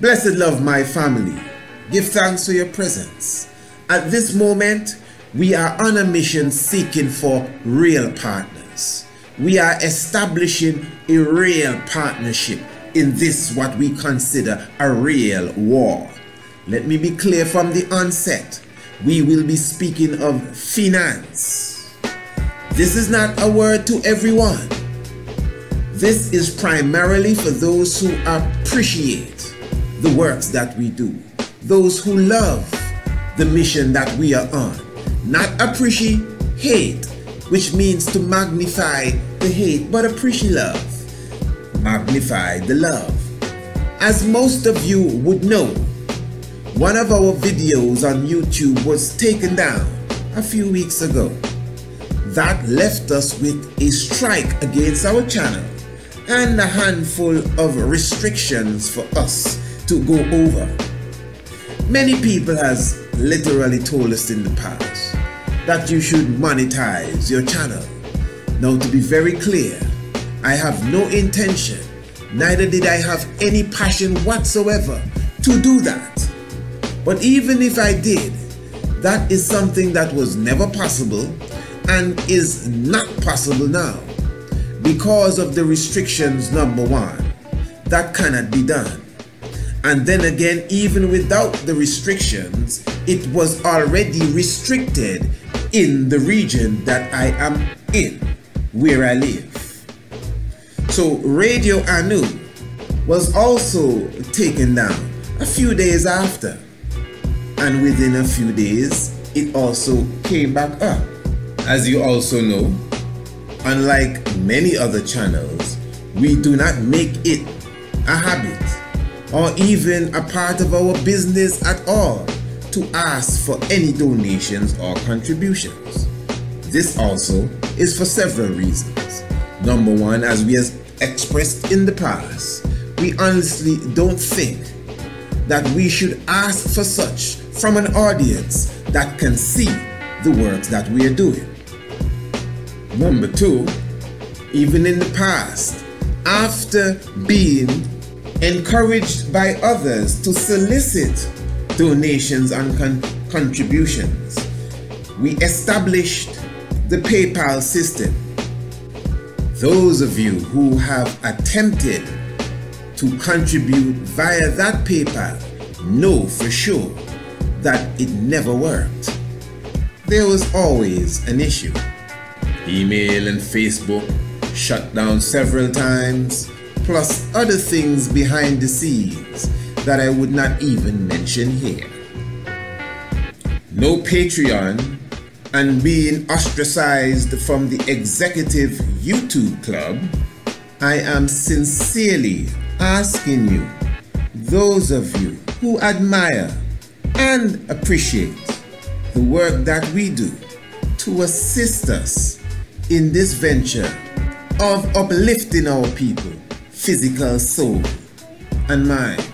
Blessed love, my family, give thanks for your presence. At this moment, we are on a mission seeking for real partners. We are establishing a real partnership in this what we consider a real war. Let me be clear from the onset. We will be speaking of finance. This is not a word to everyone. This is primarily for those who appreciate the works that we do, those who love the mission that we are on, not appreciate, which means to magnify the hate, but appreciate love, magnify the love. As most of you would know, one of our videos on YouTube was taken down a few weeks ago. That left us with a strike against our channel and a handful of restrictions for us to go over. Many people has literally told us in the past that you should monetize your channel. Now, to be very clear, I have no intention, neither did I have any passion whatsoever to do that. But even if I did, that is something that was never possible and is not possible now because of the restrictions, number one. That cannot be done. And then again, even without the restrictions, it was already restricted in the region that I am in, where I live. So Radio Anu was also taken down a few days after. And within a few days, it also came back up. As you also know, unlike many other channels, we do not make it a habit or even a part of our business at all to ask for any donations or contributions. This also is for several reasons. Number one, as we have expressed in the past, we honestly don't think that we should ask for such from an audience that can see the works that we are doing. Number two, even in the past, after being encouraged by others to solicit donations and contributions, we established the PayPal system. Those of you who have attempted to contribute via that PayPal know for sure that it never worked. There was always an issue. Email and Facebook shut down several times, plus other things behind the scenes that I would not even mention here. No Patreon and being ostracized from the executive YouTube club. I am sincerely asking you, those of you who admire and appreciate the work that we do, to assist us in this venture of uplifting our people, physical, soul, and mind.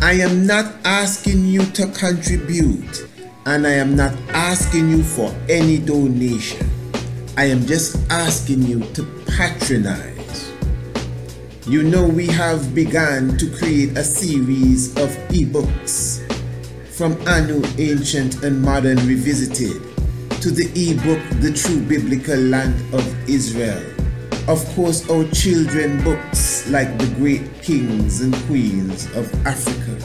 I am not asking you to contribute, and I am not asking you for any donation. I am just asking you to patronize. You know, we have begun to create a series of ebooks, from Anu Ancient and Modern Revisited to the ebook The True Biblical Land of Israel. Of course, our children books like The Great Kings and Queens of Africa.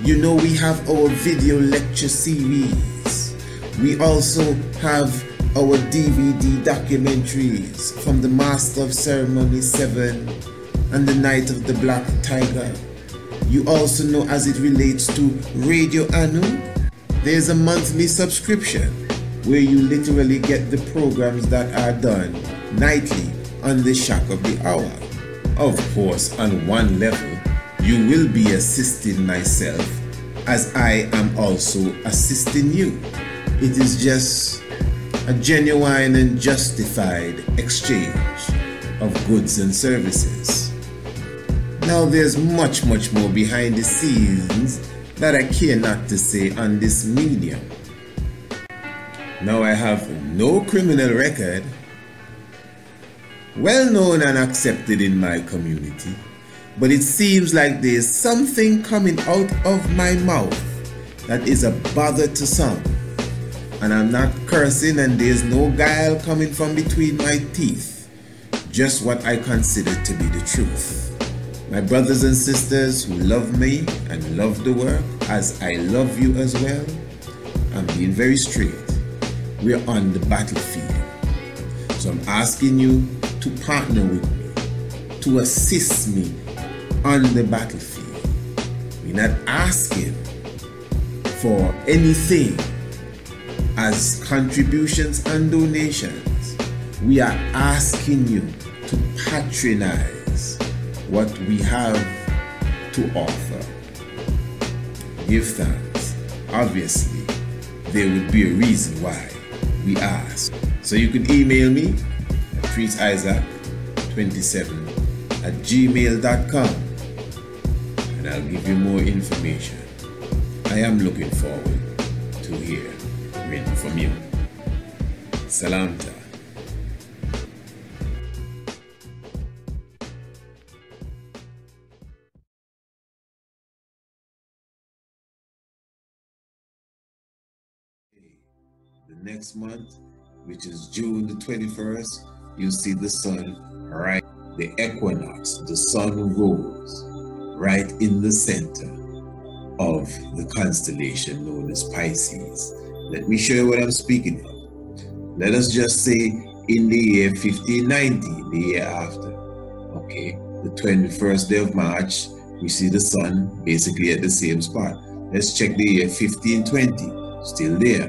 You know, we have our video lecture series. We also have our DVD documentaries from The Master of Ceremony 7 and The Night of the Black Tiger. You also know, as it relates to Radio Anu, there's a monthly subscription where you literally get the programs that are done nightly on The Shock of the Hour. Of course, on one level, you will be assisting myself as I am also assisting you. It is just a genuine and justified exchange of goods and services. Now, there's much more behind the scenes that I care not to say on this medium. Now, I have no criminal record, well known and accepted in my community, but it seems like there's something coming out of my mouth that is a bother to some. And I'm not cursing, and there's no guile coming from between my teeth. Just what I consider to be the truth. My brothers and sisters who love me and love the work as I love you as well, I'm being very straight. We're on the battlefield. So I'm asking you to partner with me, to assist me on the battlefield. We're not asking for anything as contributions and donations. We are asking you to patronize what we have to offer. Give thanks. Obviously, there would be a reason why we ask. So you can email me at princeisaac27@gmail.com, and I'll give you more information. I am looking forward to hear from you. Salamta. The next month, which is June the 21st, you see the sun, right, the equinox, the sun rose right in the center of the constellation known as Pisces. Let me show you what I'm speaking of. Let us just say in the year 1590, the year after, okay, the 21st day of March, we see the sun basically at the same spot. Let's check the year 1520, still there.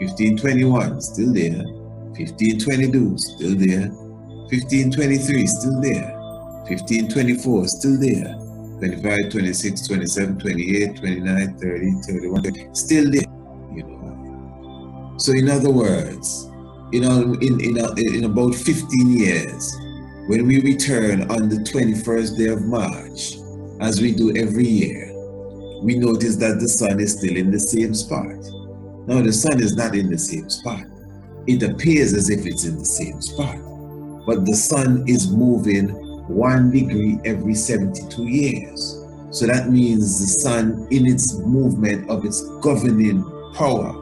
1521, still there. 1522, still there. 1523, still there. 1524, still there. 25, 26, 27, 28, 29, 30, 31, still there. So in other words, in about 15 years, when we return on the 21st day of March, as we do every year, we notice that the sun is still in the same spot. Now the sun is not in the same spot. It appears as if it's in the same spot, but the sun is moving 1 degree every 72 years. So that means the sun in its movement of its governing power,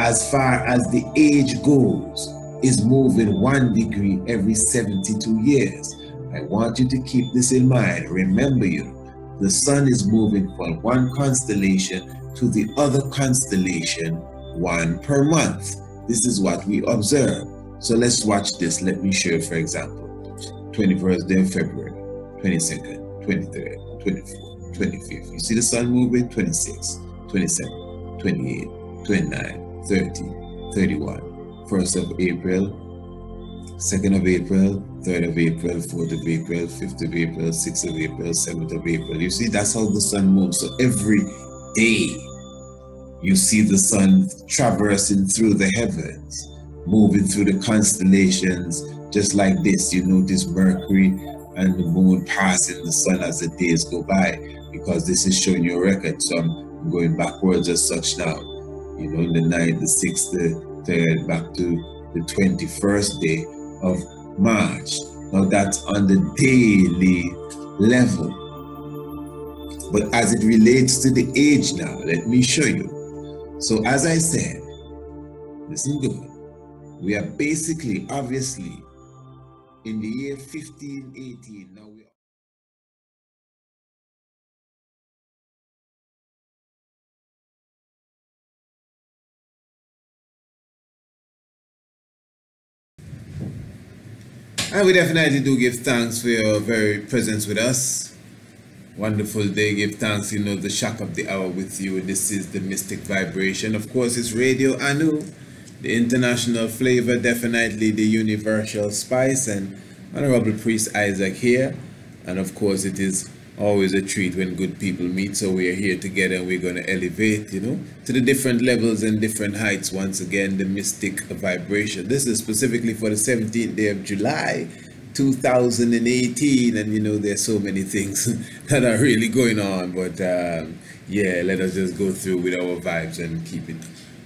as far as the age goes, is moving 1 degree every 72 years. I want you to keep this in mind. Remember you, the sun is moving from one constellation to the other constellation 1 per month. This is what we observe. So let's watch this. Let me show you, for example, 21st day of February, 22nd, 23rd, 24th, 25th. You see the sun moving? 26, 27, 28, 29. 30, 31, 1st of April, 2nd of April, 3rd of April, 4th of April, 5th of April, 6th of April, 7th of April. You see, that's how the sun moves. So every day you see the sun traversing through the heavens, moving through the constellations, just like this. You notice Mercury and the moon passing the sun as the days go by, because this is showing you a record. So I'm going backwards as such now. You know, the 9th, the 6th, the 3rd, back to the 21st day of March. Now that's on the daily level. But as it relates to the age now, let me show you. So as I said, listen good. We are basically, obviously, in the year 1518 now. And we definitely do give thanks for your very presence with us. Wonderful day. Give thanks. You know, the shock of the hour with you. This is the Mystic Vibration. Of course, it's Radio Anu, the international flavor, definitely the universal spice, and Honorable Priest Isaac here. And of course, it is always a treat when good people meet. So we are here together, and we're going to elevate, you know, to the different levels and different heights. Once again, the Mystic Vibration. This is specifically for the 17th day of July 2018, and you know, there's so many things that are really going on, but yeah, let us just go through with our vibes and keep it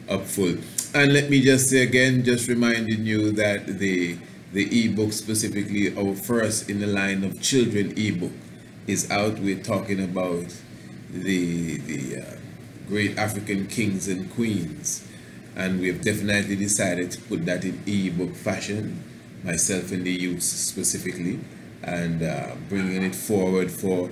up full. And let me just say again, just reminding you that the ebook, specifically our first in the line of children ebook, is out with talking about the great African kings and queens, and we have definitely decided to put that in ebook fashion, myself and the youth specifically, and bringing it forward for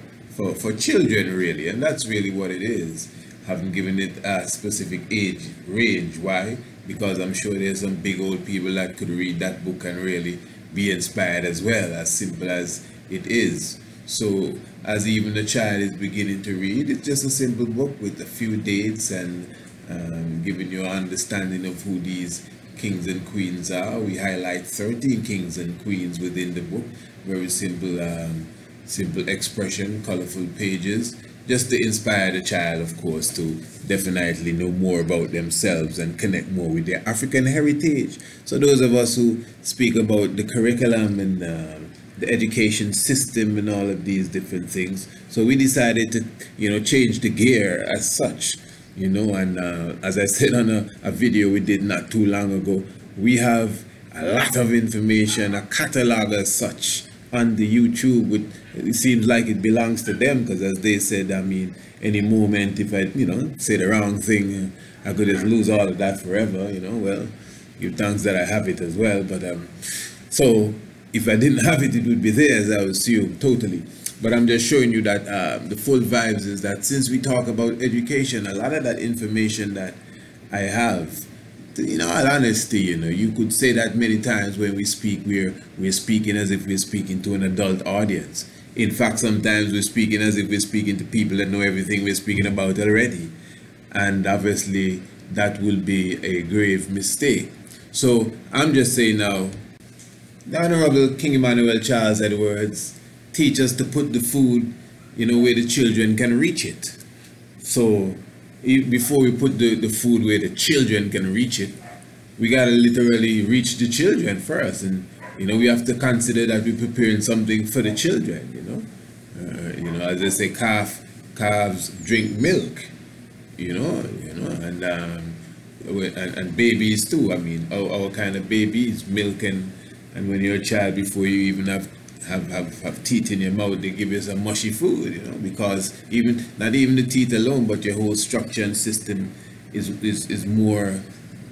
children really, and that's really what it is. Haven't given it a specific age range. Why? Because I'm sure there's some big old people that could read that book and really be inspired as well, as simple as it is. So as even a child is beginning to read, it's just a simple book with a few dates and giving you an understanding of who these kings and queens are. We highlight 13 kings and queens within the book. Very simple, simple expression, colorful pages, just to inspire the child, of course, to definitely know more about themselves and connect more with their African heritage. So those of us who speak about the curriculum and the education system and all of these different things, so we decided to, you know, change the gear as such, you know. And as I said on a video we did not too long ago, we have a lot of information, a catalog as such, on the YouTube, which it seems like it belongs to them, because as they said, I mean, any moment if I, you know, say the wrong thing, I could just lose all of that forever, you know. Well, give thanks that I have it as well, but so if I didn't have it, it would be theirs, I assume, totally. But I'm just showing you that the full vibes is that since we talk about education, a lot of that information that I have, you know, in honesty, you know, you could say that many times when we speak, we're speaking as if we're speaking to an adult audience. In fact, sometimes we're speaking as if we're speaking to people that know everything we're speaking about already. And obviously, that will be a grave mistake. So I'm just saying now, the Honorable King Emmanuel Charles Edwards teach us to put the food, you know, where the children can reach it. So before we put the food where the children can reach it, we gotta literally reach the children first. And you know, we have to consider that we're preparing something for the children, you know. You know, as they say, calves drink milk, you know, and babies too. I mean, our kind of babies, milk, and when you're a child, before you even have teeth in your mouth, they give you some mushy food, you know, because even not even the teeth alone, but your whole structure and system is more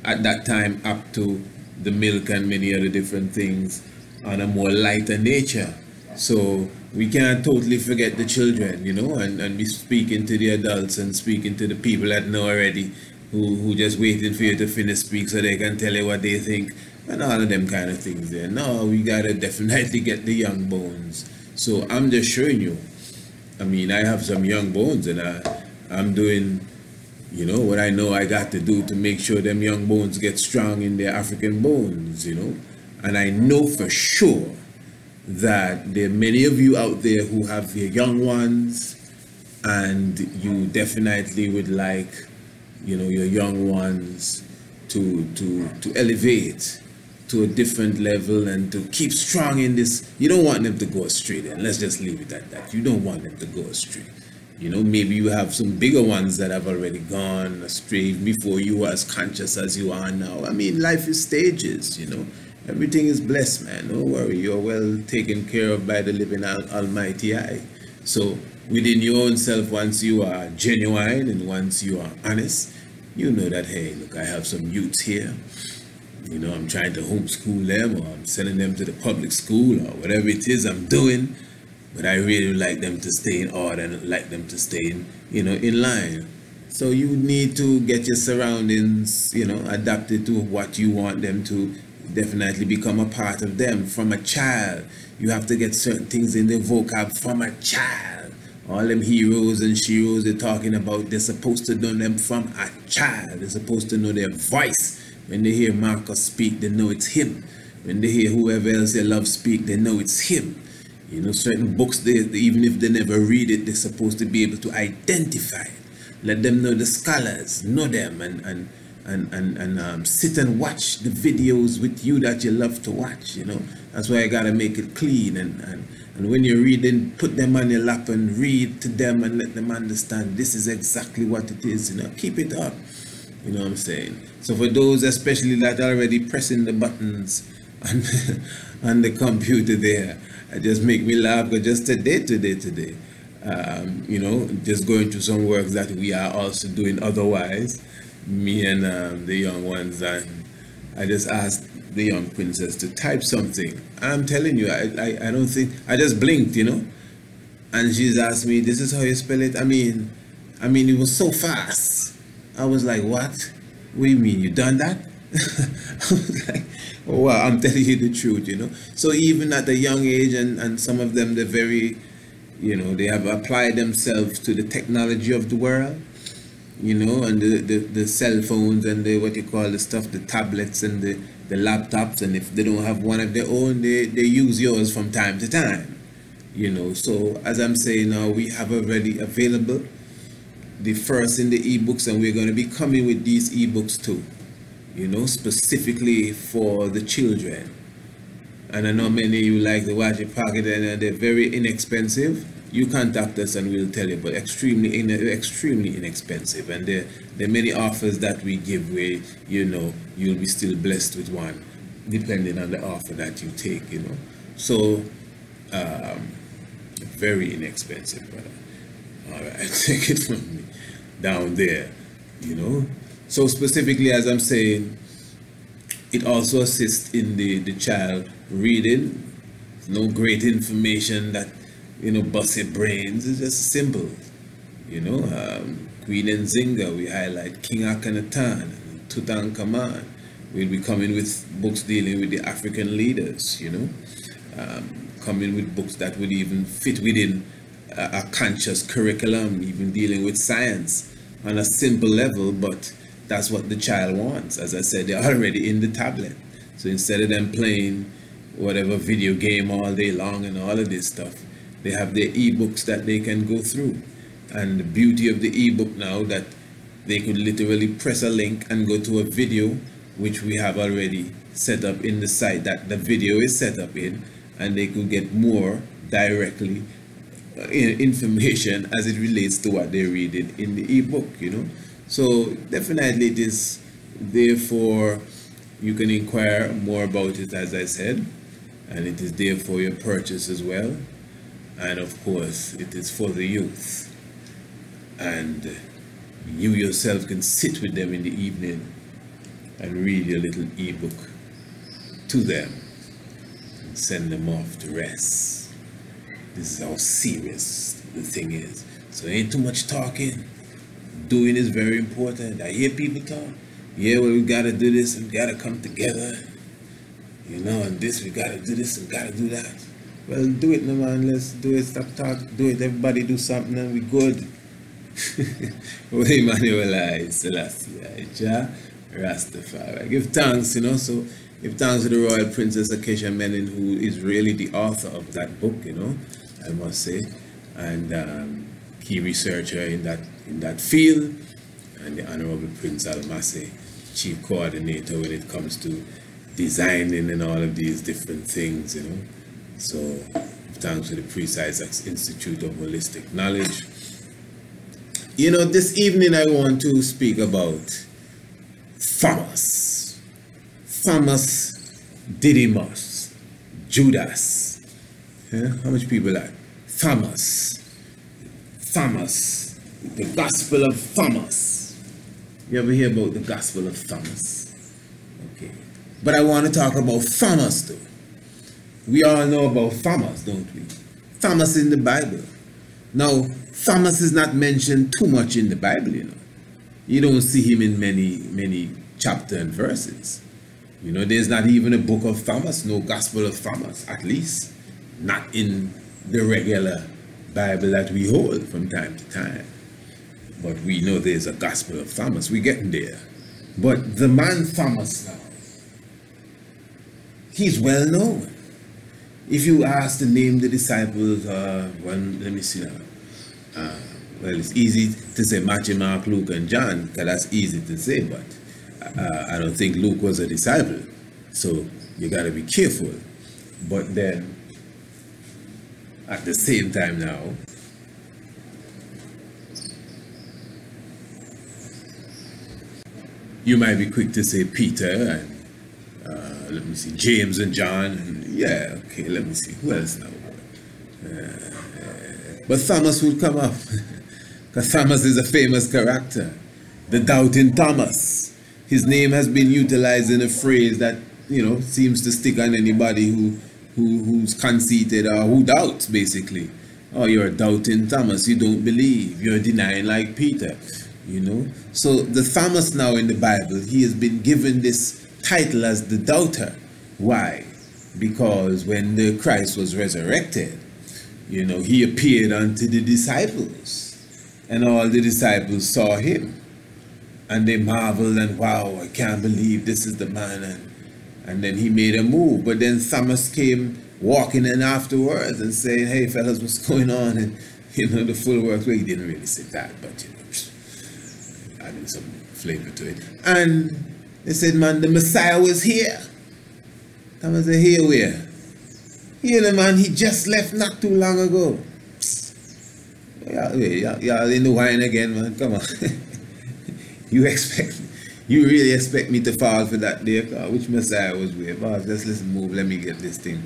at that time up to the milk and many other different things on a more lighter nature. So we can't totally forget the children, you know, and be speaking to the adults and speaking to the people that know already, who just waiting for you to finish speak so they can tell you what they think and all of them kind of things there. No, we gotta definitely get the young bones. So I'm just showing you, I mean, I have some young bones and I'm doing, you know, what I know I got to do to make sure them young bones get strong in their African bones, you know. And I know for sure that there are many of you out there who have your young ones, and you definitely would like, you know, your young ones to elevate to a different level and to keep strong in this. You don't want them to go astray, and let's just leave it at that. You don't want them to go astray. You know, maybe you have some bigger ones that have already gone astray before you were as conscious as you are now. I mean, life is stages, you know. Everything is blessed, man. Don't worry, you're well taken care of by the living Almighty Eye. So within your own self, once you are genuine and once you are honest, you know that, hey, look, I have some youths here, you know, I'm trying to homeschool them, or I'm sending them to the public school, or whatever it is I'm doing, but I really like them to stay in order and like them to stay in, you know, in line. So you need to get your surroundings, you know, adapted to what you want them to definitely become a part of them. From a child, you have to get certain things in their vocab from a child. All them heroes and sheroes they're talking about, they're supposed to know them from a child. They're supposed to know their voice. When they hear Marcus speak, they know it's him. When they hear whoever else they love speak, they know it's him. You know, certain books, they even if they never read it, they're supposed to be able to identify it. Let them know the scholars, know them, and sit and watch the videos with you that you love to watch, you know. That's why I gotta make it clean, and when you're reading, put them on your lap and read to them and let them understand this is exactly what it is, you know. Keep it up, you know what I'm saying. So for those especially that are already pressing the buttons on the computer there, it just make me laugh, because just today just going to some work that we are also doing otherwise, me and the young ones. And I just asked the young princess to type something. I'm telling you, I don't think, I just blinked, you know, and she's asked me, this is how you spell it? I mean, it was so fast. I was like, what do you mean, you done that? I was like, oh, wow, I'm telling you the truth, you know. So even at a young age, and some of them, they're very, you know, they have applied themselves to the technology of the world, you know, and the cell phones and the, what you call the stuff, the tablets and the laptops, and if they don't have one of their own, they use yours from time to time, you know. So as I'm saying now, we have already available the first in the ebooks, and we're going to be coming with these ebooks too, you know, specifically for the children. And I know many of you like to watch it pocket, and they're very inexpensive. You contact us and we'll tell you, but extremely inexpensive. And there are many offers that we give where, you know, you'll be still blessed with one, depending on the offer that you take, you know. So, very inexpensive, brother. All right, take it from me down there, you know. So specifically, as I'm saying, it also assists in the child reading. It's no great information that, you know, busts your brains. It's just simple, you know. Queen Nzinga, we highlight King Akhenaten, Tutankhamun. We'll be coming with books dealing with the African leaders, you know. Coming with books that would even fit within a conscious curriculum, even dealing with science on a simple level, but that's what the child wants. As I said, they're already in the tablet. So instead of them playing whatever video game all day long and all of this stuff, they have their ebooks that they can go through. And the beauty of the ebook now, that they could literally press a link and go to a video, which we have already set up in the site that the video is set up in, and they could get more directly information as it relates to what they're reading in the ebook, you know. So definitely it is, therefore you can inquire more about it, as I said, and it is there for your purchase as well. And of course it is for the youth, and you yourself can sit with them in the evening and read your little ebook to them and send them off to rest. This is how serious the thing is, so ain't too much talking. Doing is very important. I hear people talk, yeah, well, we gotta do this and we gotta come together, you know, and this, we gotta do this and gotta do that. Well, do it, no man, let's do it, stop talking, do it, everybody do something and we good. Way Emmanuel, Haile Selassie, Elijah, Rastafari. Give thanks, you know, so give thanks to the Royal Princess Acacia Menin, who is really the author of that book, you know, I must say, and key researcher in that field, and the Honorable Prince Almasi, chief coordinator when it comes to designing and all of these different things, you know. So thanks to the Priest Isaac's Institute of Holistic Knowledge. You know, this evening I want to speak about Thomas, Didymus, Judas. Yeah? How much people are? Thomas. The Gospel of Thomas. You ever hear about the Gospel of Thomas? Okay. But I want to talk about Thomas though. We all know about Thomas, don't we? Thomas in the Bible. Now, Thomas is not mentioned too much in the Bible, you know. You don't see him in many chapters and verses. You know, there's not even a book of Thomas, no Gospel of Thomas, at least. Not in the regular Bible that we hold from time to time. But we know there's a Gospel of Thomas. We're getting there. But the man Thomas now, he's well known. If you ask to name the disciples, let me see now. Well, it's easy to say Matthew, Mark, Luke, and John, because that's easy to say, but I don't think Luke was a disciple. So you got to be careful. But then, at the same time now, you might be quick to say Peter and, let me see, James and John. And, yeah, okay, let me see. Who else now? But Thomas will come up, because Thomas is a famous character, the doubting Thomas. His name has been utilized in a phrase that, you know, seems to stick on anybody who's conceited or who doubts, basically. Oh, you're doubting Thomas, you don't believe, you're denying like Peter, you know. So the Thomas now in the Bible, he has been given this title as the doubter. Why? Because when the Christ was resurrected, you know, he appeared unto the disciples, and all the disciples saw him, and they marveled and, wow, I can't believe this is the man. And then he made a move, but then Thomas came walking in afterwards and saying, hey fellas, what's going on? And you know, the full works. Well, he didn't really say that, but you know, adding some flavor to it. And they said, man, the Messiah was here. Thomas said, here we are. Here the man, he just left not too long ago. Y'all in the wine again, man, come on. You really expect me to fall for that day? Which Messiah was with? Oh, just let's move, let me get this thing.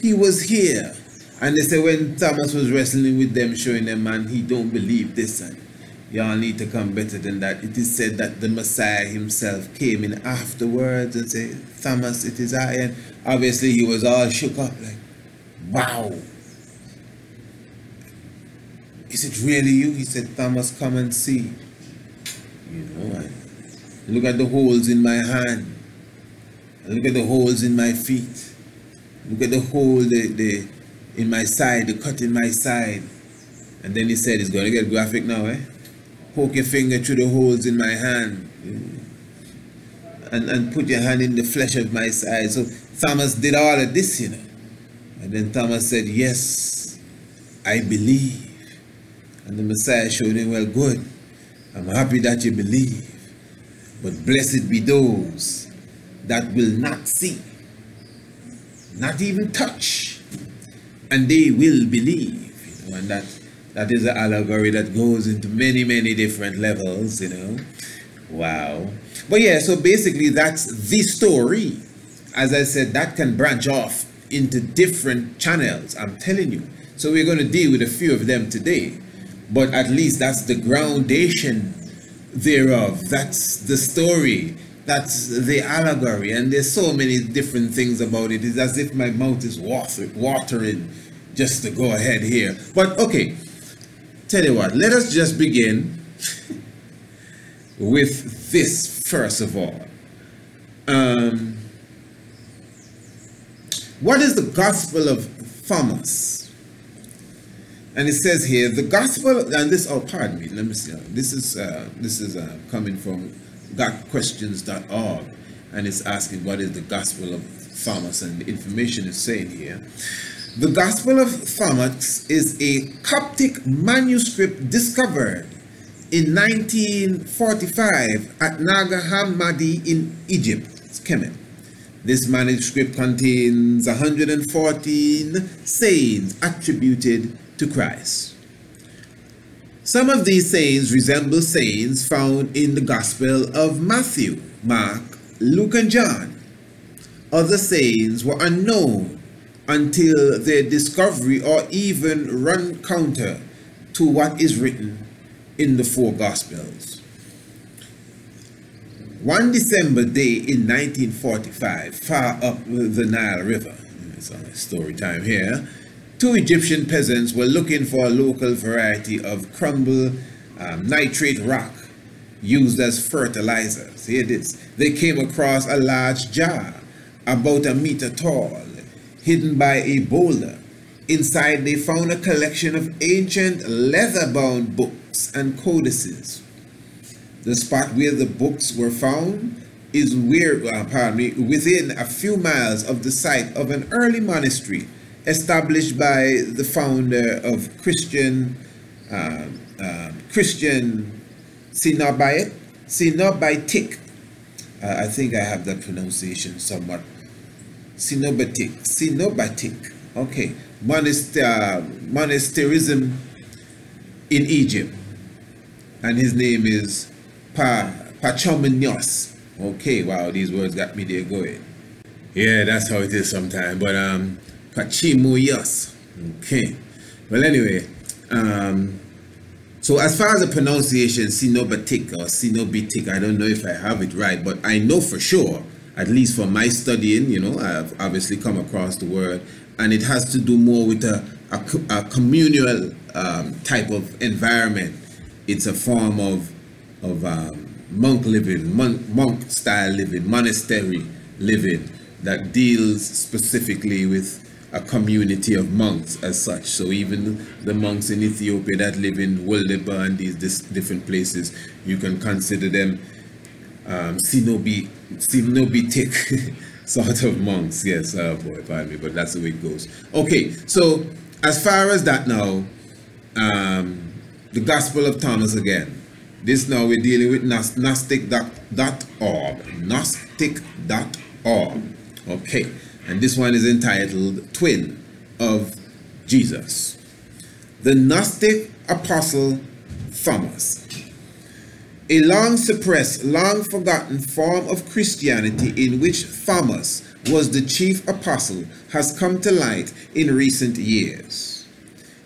He was here. And they say when Thomas was wrestling with them, showing them, man, he don't believe this, and y'all need to come better than that. It is said that the Messiah himself came in afterwards and said, Thomas, it is I. And obviously he was all shook up, like, wow. Is it really you? He said, Thomas, come and see. You know, and look at the holes in my hand. Look at the holes in my feet. Look at the hole in my side, the cut in my side. And then he said, it's going to get graphic now, eh? Poke your finger through the holes in my hand. And put your hand in the flesh of my side. So Thomas did all of this, you know. And then Thomas said, yes, I believe. And the Messiah showed him, well, good. I'm happy that you believe. But blessed be those that will not see, not even touch, and they will believe. You know, and that is an allegory that goes into many, many different levels, you know. Wow. But yeah, so basically that's the story. As I said, that can branch off into different channels, I'm telling you. So we're going to deal with a few of them today. But at least that's the groundation thereof. That's the story. That's the allegory. And there's so many different things about it. It's as if my mouth is watering just to go ahead here. But okay, tell you what, let us just begin with this first of all. What is the Gospel of Thomas? And it says here, the gospel, and this, oh, pardon me, let me see. This is coming from gotquestions.org, and it's asking what is the Gospel of Thomas, and the information is saying here. The Gospel of Thomas is a Coptic manuscript discovered in 1945 at Naga Hammadi in Egypt, it's Kemet. This manuscript contains 114 sayings attributed to Christ. Some of these sayings resemble sayings found in the Gospel of Matthew, Mark, Luke, and John. Other sayings were unknown until their discovery or even run counter to what is written in the four Gospels. One December day in 1945, far up the Nile River, it's on story time here, two Egyptian peasants were looking for a local variety of crumble nitrate rock used as fertilizer. Here it is. They came across a large jar, about a meter tall, hidden by a boulder. Inside they found a collection of ancient leather-bound books and codices. The spot where the books were found is within a few miles of the site of an early monastery established by the founder of Christian Cenobitic. I think I have that pronunciation somewhat. Cenobitic. Okay, monasterism in Egypt, and his name is Pachomenios. Okay, wow, these words got me there going. Yeah, that's how it is sometimes, but Pachimoyos. Okay. Well, anyway, So as far as the pronunciation, Cenobitic or Cenobitic, I don't know if I have it right, but I know for sure, at least from my studying, you know, I've obviously come across the word, and it has to do more with a communal type of environment. It's a form of monk living, monk style living, monastery living that deals specifically with a community of monks as such. So even the monks in Ethiopia that live in Woldeba and these different places, you can consider them Cenobitic sort of monks. Yes, oh boy, pardon me, but that's the way it goes. Okay, so as far as that now, the Gospel of Thomas again. This now we're dealing with Gnostic.org. Gnostic.org. Okay. And this one is entitled Twin of Jesus. The Gnostic Apostle Thomas. A long-suppressed, long-forgotten form of Christianity in which Thomas was the chief apostle has come to light in recent years.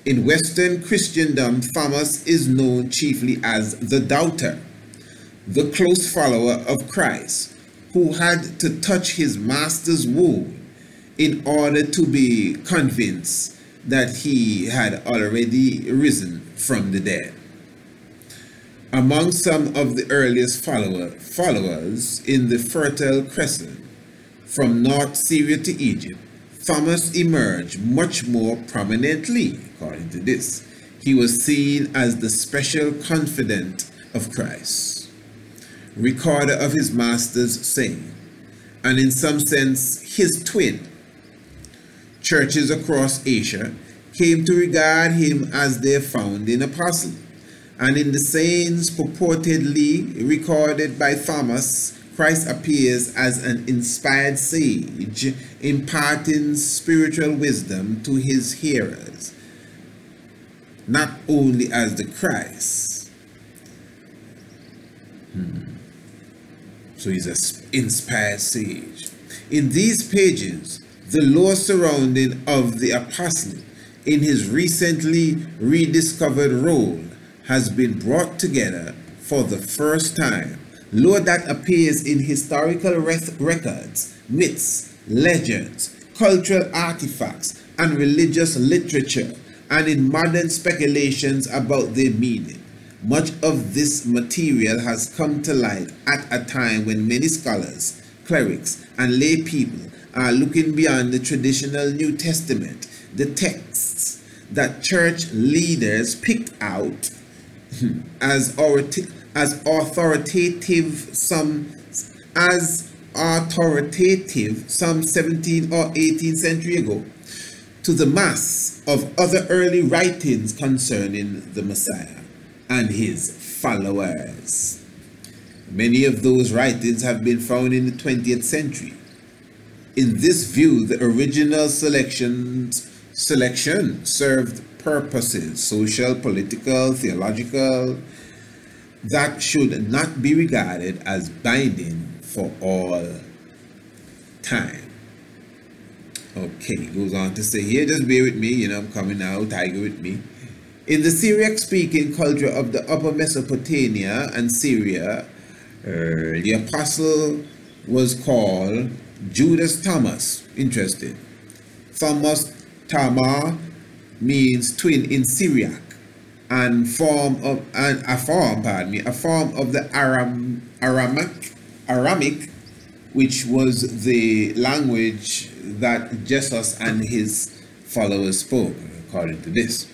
In Western Christendom, Thomas is known chiefly as the doubter, the close follower of Christ, who had to touch his master's wound in order to be convinced that he had already risen from the dead. Among some of the earliest followers in the Fertile Crescent, from North Syria to Egypt, Thomas emerged much more prominently, according to this. He was seen as the special confidant of Christ, recorder of his master's saying, and in some sense, his twin. Churches across Asia came to regard him as their founding apostle, and in the sayings purportedly recorded by Thomas, Christ appears as an inspired sage imparting spiritual wisdom to his hearers, not only as the Christ. So he's an inspired sage. In these pages, the lore surrounding of the apostle in his recently rediscovered role has been brought together for the first time. Lore that appears in historical records, myths, legends, cultural artifacts, and religious literature, and in modern speculations about their meaning. Much of this material has come to light at a time when many scholars, clerics, and lay people are looking beyond the traditional New Testament, the texts that church leaders picked out as authoritative some 17th or 18th century ago, to the mass of other early writings concerning the Messiah and his followers. Many of those writings have been found in the 20th century. In this view, the original selection served purposes, social, political, theological, that should not be regarded as binding for all time. Okay, he goes on to say here, just bear with me, you know, I'm coming now, tiger with me. In the Syriac-speaking culture of the Upper Mesopotamia and Syria, the apostle was called Judas Thomas. Interesting. Thomas Tamar means twin in Syriac, and a form of the Aramaic, which was the language that Jesus and his followers spoke, according to this.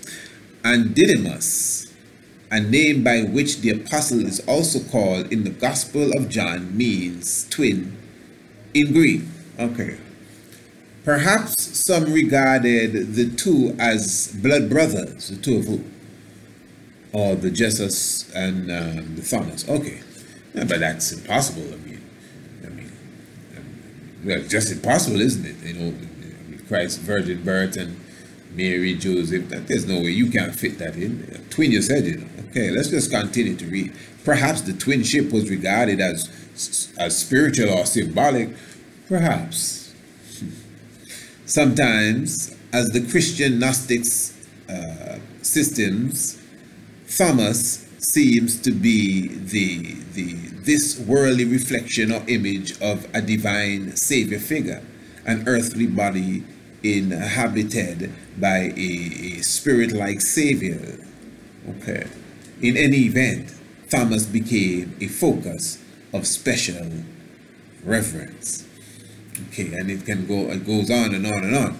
And Didymus, a name by which the apostle is also called in the Gospel of John, means twin in Greek. Okay. Perhaps some regarded the two as blood brothers, the two of who? Or the Jesus and the Thomas. Okay, yeah, but that's impossible. I mean, well, just impossible, isn't it? You know, Christ's virgin birth and Mary, Joseph. There's no way you can't fit that in. Twin, you said, you know. Okay, let's just continue to read. Perhaps the twinship was regarded as spiritual or symbolic. Perhaps sometimes, as the Christian Gnostics systems, Thomas seems to be this worldly reflection or image of a divine savior figure, an earthly body inhabited by a spirit-like savior. Okay. In any event, Thomas became a focus of special reverence. Okay, and it can go, it goes on and on and on.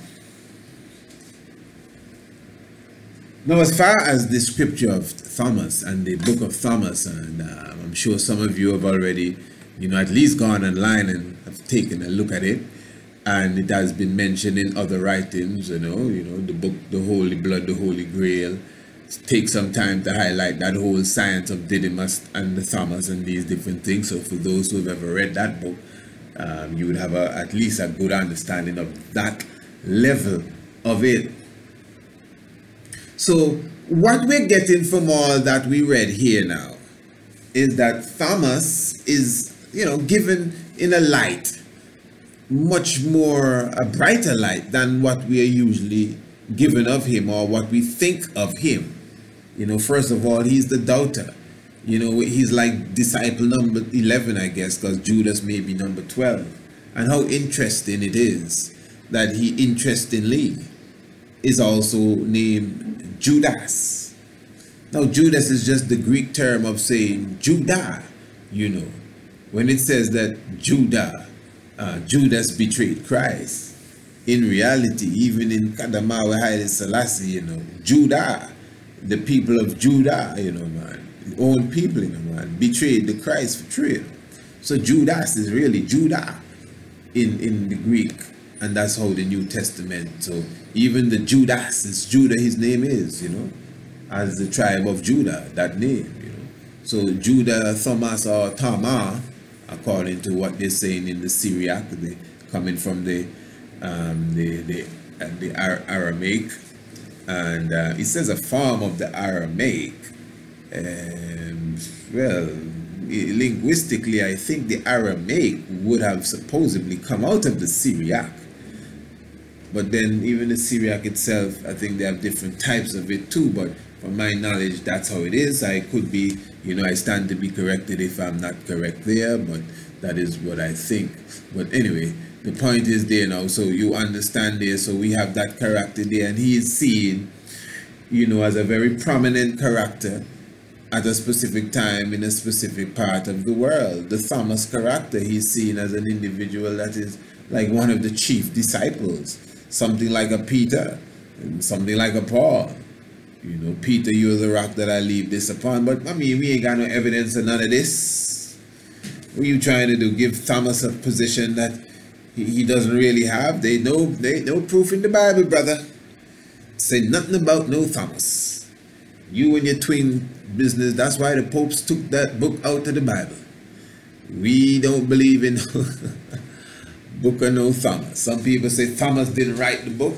Now, as far as the scripture of Thomas and the book of Thomas, and I'm sure some of you have already, you know, at least gone online and have taken a look at it, and it has been mentioned in other writings, you know, the book, the Holy Blood, the Holy Grail. Take some time to highlight that whole science of Didymus and the Thomas and these different things. So for those who have ever read that book, you would have at least a good understanding of that level of it. So what we're getting from all that we read here now is that Thomas is, you know, given in a light, much more a brighter light than what we are usually given of him or what we think of him. You know, first of all, he's the doubter. You know, he's like disciple number 11, I guess, because Judas may be number 12. And how interesting it is that he, interestingly, is also named Judas. Now, Judas is just the Greek term of saying Judah, you know. When it says that Judas betrayed Christ, in reality, even in Kadamawa Haile Selassie, you know, Judah, the people of Judah, you know, man, his own people, you know, man, betrayed the Christ for trade. So Judas is really Judah in the Greek, and that's how the New Testament. So even the Judas is Judah, his name is, you know, as the tribe of Judah, that name, you know. So Judah, Thomas, or Tama, according to what they're saying in the Syriac, they coming from the Aramaic, and it says a form of the Aramaic. Well, linguistically, I think the Aramaic would have supposedly come out of the Syriac, but then even the Syriac itself, I think they have different types of it too, but from my knowledge, that's how it is. I could be, you know, I stand to be corrected if I'm not correct there, but that is what I think. But anyway, the point is there now, so you understand there. So we have that character there, and he is seen, you know, as a very prominent character at a specific time in a specific part of the world. The Thomas character, he's seen as an individual that is like one of the chief disciples, something like a Peter, and something like a Paul. You know, Peter, you're the rock that I leave this upon. But I mean, we ain't got no evidence of none of this. What are you trying to do? Give Thomas a position that he doesn't really have? They no proof in the Bible, brother. Say nothing about no Thomas. You and your twin business. That's why the popes took that book out of the Bible. We don't believe in book of no Thomas. Some people say Thomas didn't write the book.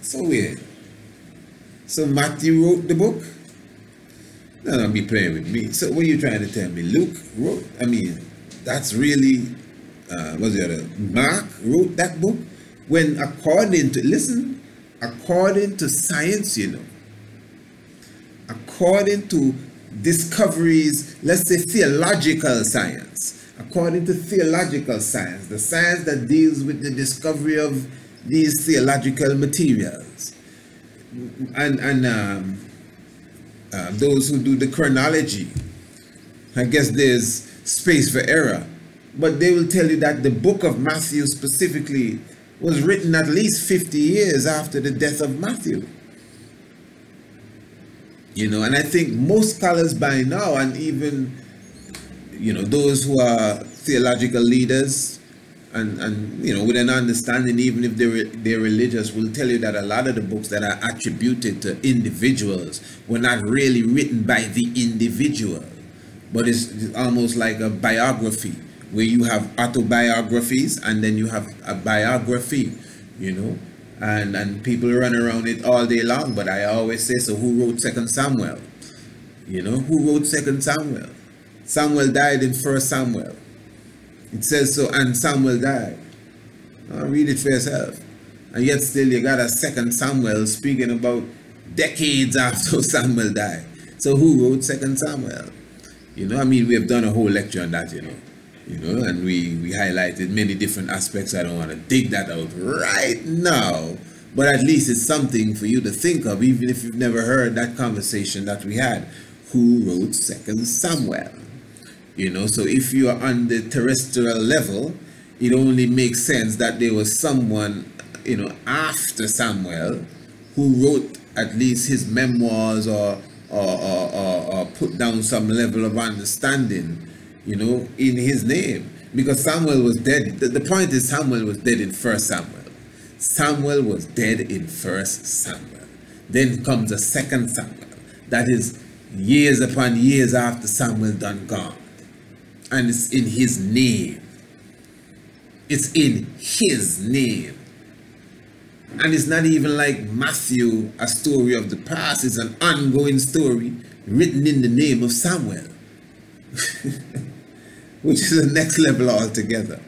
So weird. So Matthew wrote the book? No, don't be playing with me. So what are you trying to tell me? Luke wrote? I mean, that's really... what's the other? Mark wrote that book, when according to, listen, according to science, you know, according to discoveries, let's say theological science, according to theological science, the science that deals with the discovery of these theological materials, and those who do the chronology, I guess there's space for error. But they will tell you that the book of Matthew specifically was written at least 50 years after the death of Matthew. You know, and I think most scholars by now, and even, you know, those who are theological leaders and you know, with an understanding, even if they're religious, will tell you that a lot of the books that are attributed to individuals were not really written by the individual, but it's almost like a biography, where you have autobiographies and then you have a biography, you know, and people run around it all day long. But I always say, so who wrote 2 Samuel? You know, who wrote 2 Samuel? Samuel died in 1 Samuel. It says so, and Samuel died. Now read it for yourself. And yet still you got a 2 Samuel speaking about decades after Samuel died. So who wrote 2 Samuel? You know, I mean, we have done a whole lecture on that, you know, and we highlighted many different aspects. I don't want to dig that out right now, but at least it's something for you to think of, even if you've never heard that conversation that we had. Who wrote 2 Samuel? You know, so if you are on the terrestrial level, it only makes sense that there was someone, you know, after Samuel who wrote at least his memoirs or put down some level of understanding, you know, in his name. Because Samuel was dead. The point is, Samuel was dead in 1 Samuel. Samuel was dead in 1 Samuel. Then comes a 2 Samuel. That is years upon years after Samuel done gone. And it's in his name. It's in his name. And it's not even like Matthew, a story of the past. It's an ongoing story written in the name of Samuel. Which is the next level altogether.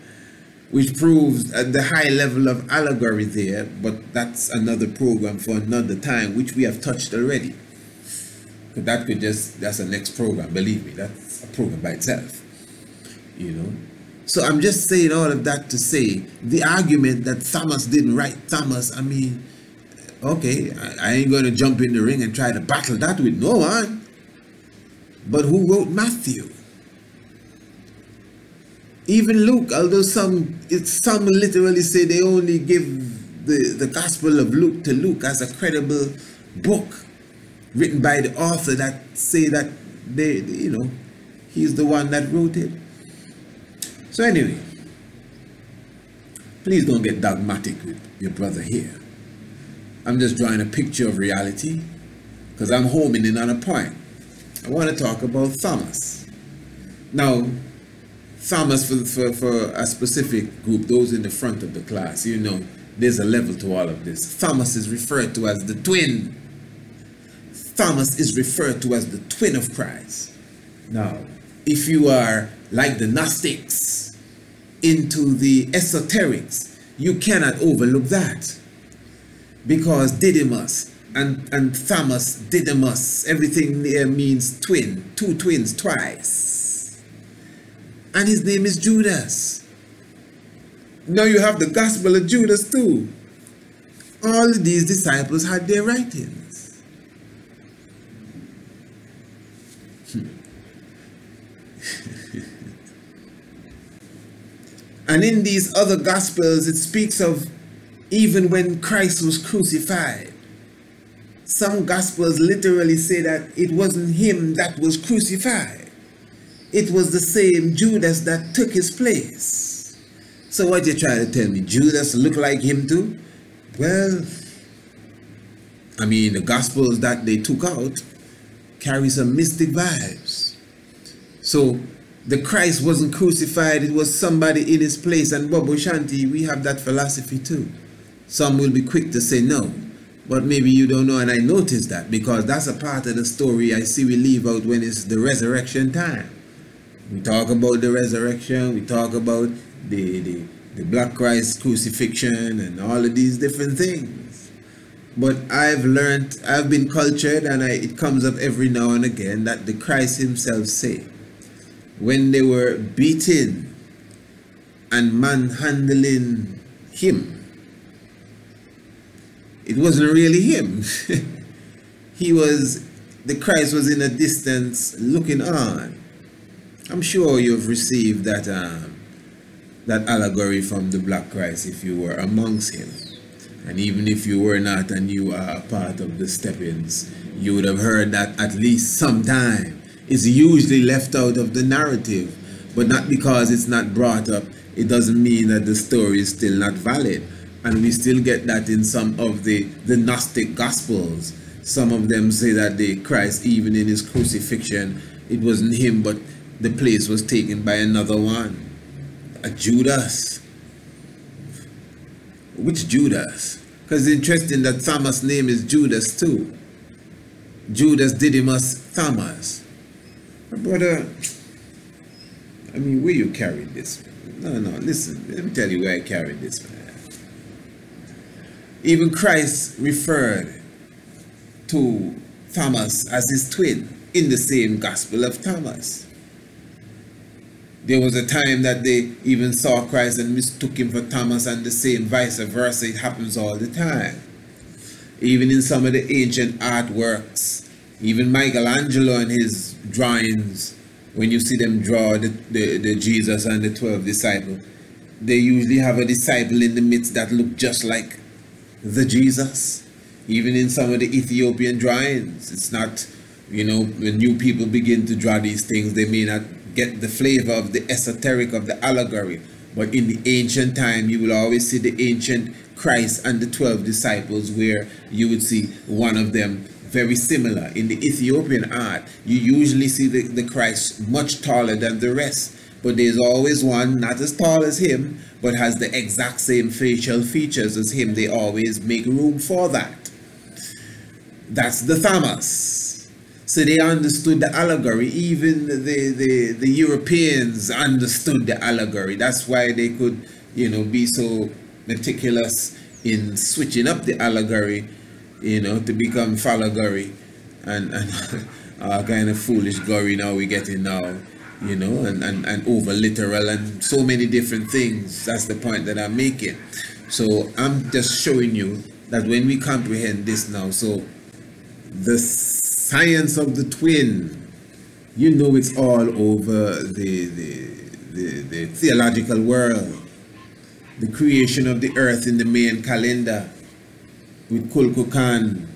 Which proves the high level of allegory there, but that's another program for another time, which we have touched already. That could just, that's the next program, believe me, that's a program by itself, you know. So I'm just saying all of that to say, the argument that Thomas didn't write Thomas, I mean, okay, I ain't going to jump in the ring and try to battle that with no one. But who wrote Matthew? Even Luke, although some literally say they only give the Gospel of Luke to Luke as a credible book written by the author, that say that they, you know, he's the one that wrote it. So anyway, please don't get dogmatic with your brother here. I'm just drawing a picture of reality because I'm homing in on a point. I want to talk about Thomas. Now, Thomas, for a specific group, those in the front of the class, you know, there's a level to all of this. Thomas is referred to as the twin. Thomas is referred to as the twin of Christ. Now, if you are like the Gnostics, into the esoterics, you cannot overlook that. Because Didymus and Thomas, Didymus, everything there means twin, two twins twice. And his name is Judas. Now you have the Gospel of Judas too. All of these disciples had their writings. And in these other Gospels, it speaks of even when Christ was crucified. Some Gospels literally say that it wasn't him that was crucified. It was the same Judas that took his place. So what you're trying to tell me? Judas looked like him too? Well, I mean, the Gospels that they took out carry some mystic vibes. So the Christ wasn't crucified, it was somebody in his place. And Bobo Shanti, we have that philosophy too. Some will be quick to say no, but maybe you don't know, and I noticed that, because that's a part of the story I see we leave out when it's the resurrection time. We talk about the resurrection, we talk about the Black Christ crucifixion and all of these different things. But I've learned, I've been cultured, and it comes up every now and again that the Christ himself said, when they were beating and manhandling him, it wasn't really him. The Christ was in a distance looking on. I'm sure you've received that that allegory from the Black Christ if you were amongst him. And even if you were not and you are a part of the steppings, you would have heard that at least sometime. It's usually left out of the narrative, but not because it's not brought up, it doesn't mean that the story is still not valid. And we still get that in some of the Gnostic Gospels. Some of them say that the Christ, even in his crucifixion, it wasn't him, but the place was taken by another one, a Judas. Which Judas? Because it's interesting that Thomas' name is Judas too. Judas, Didymus, Thomas. Brother, I mean, where you carried this? No, listen, let me tell you where I carried this, man. Even Christ referred to Thomas as his twin in the same Gospel of Thomas. There was a time that they even saw Christ and mistook him for Thomas, and the same vice versa. It happens all the time. Even in some of the ancient artworks, even Michelangelo and his drawings, when you see them draw the Jesus and the 12 disciples, they usually have a disciple in the midst that look just like the Jesus. Even in some of the Ethiopian drawings, it's not, you know, when new people begin to draw these things, they may not get the flavor of the esoteric of the allegory. But in the ancient time, you will always see the ancient Christ and the 12 disciples, where you would see one of them very similar. In the Ethiopian art, you usually see the Christ much taller than the rest. But there's always one, not as tall as him, but has the exact same facial features as him. They always make room for that. That's the Thomas. So they understood the allegory. Even the Europeans understood the allegory. That's why they could, you know, be so meticulous in switching up the allegory, you know, to become fallegory and kind of foolish gory now we get in now. You know, and over literal and so many different things. That's the point that I'm making. So I'm just showing you that when we comprehend this now, so the science of the twin, you know, it's all over the theological world. The creation of the earth in the Mayan calendar with Kulkukan.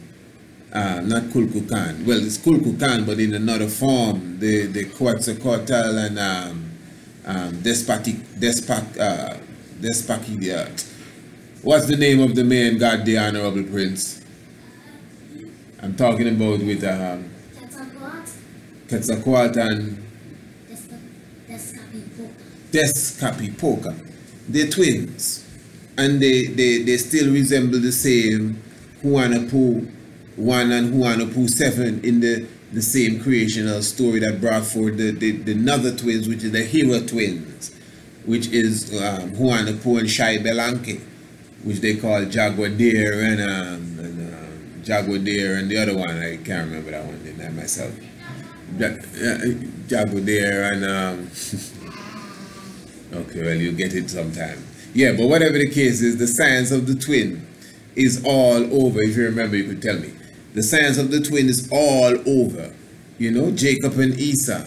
Not Kulkukan. Well, it's Kulkukan, but in another form. The Quetzalcoatl and Despachidiat. What's the name of the man? God, the Honorable Prince. I'm talking about with Quetzalcoatl and Descapipoca. They're twins, and they still resemble the same Hunahpu 1 and Hunahpu 7 in the same creational story that brought forth the Nother twins, which is the Hera twins, which is Hunahpu and Shai Belanke, which they call Jaguar Deer and Jaguar Deer and the other one, I can't remember that one, didn't I myself? Jaguar Deer and okay, well, you get it sometime. Yeah, but whatever the case is, the science of the twin is all over. If you remember, you could tell me. The science of the twin is all over, you know, Jacob and Esau,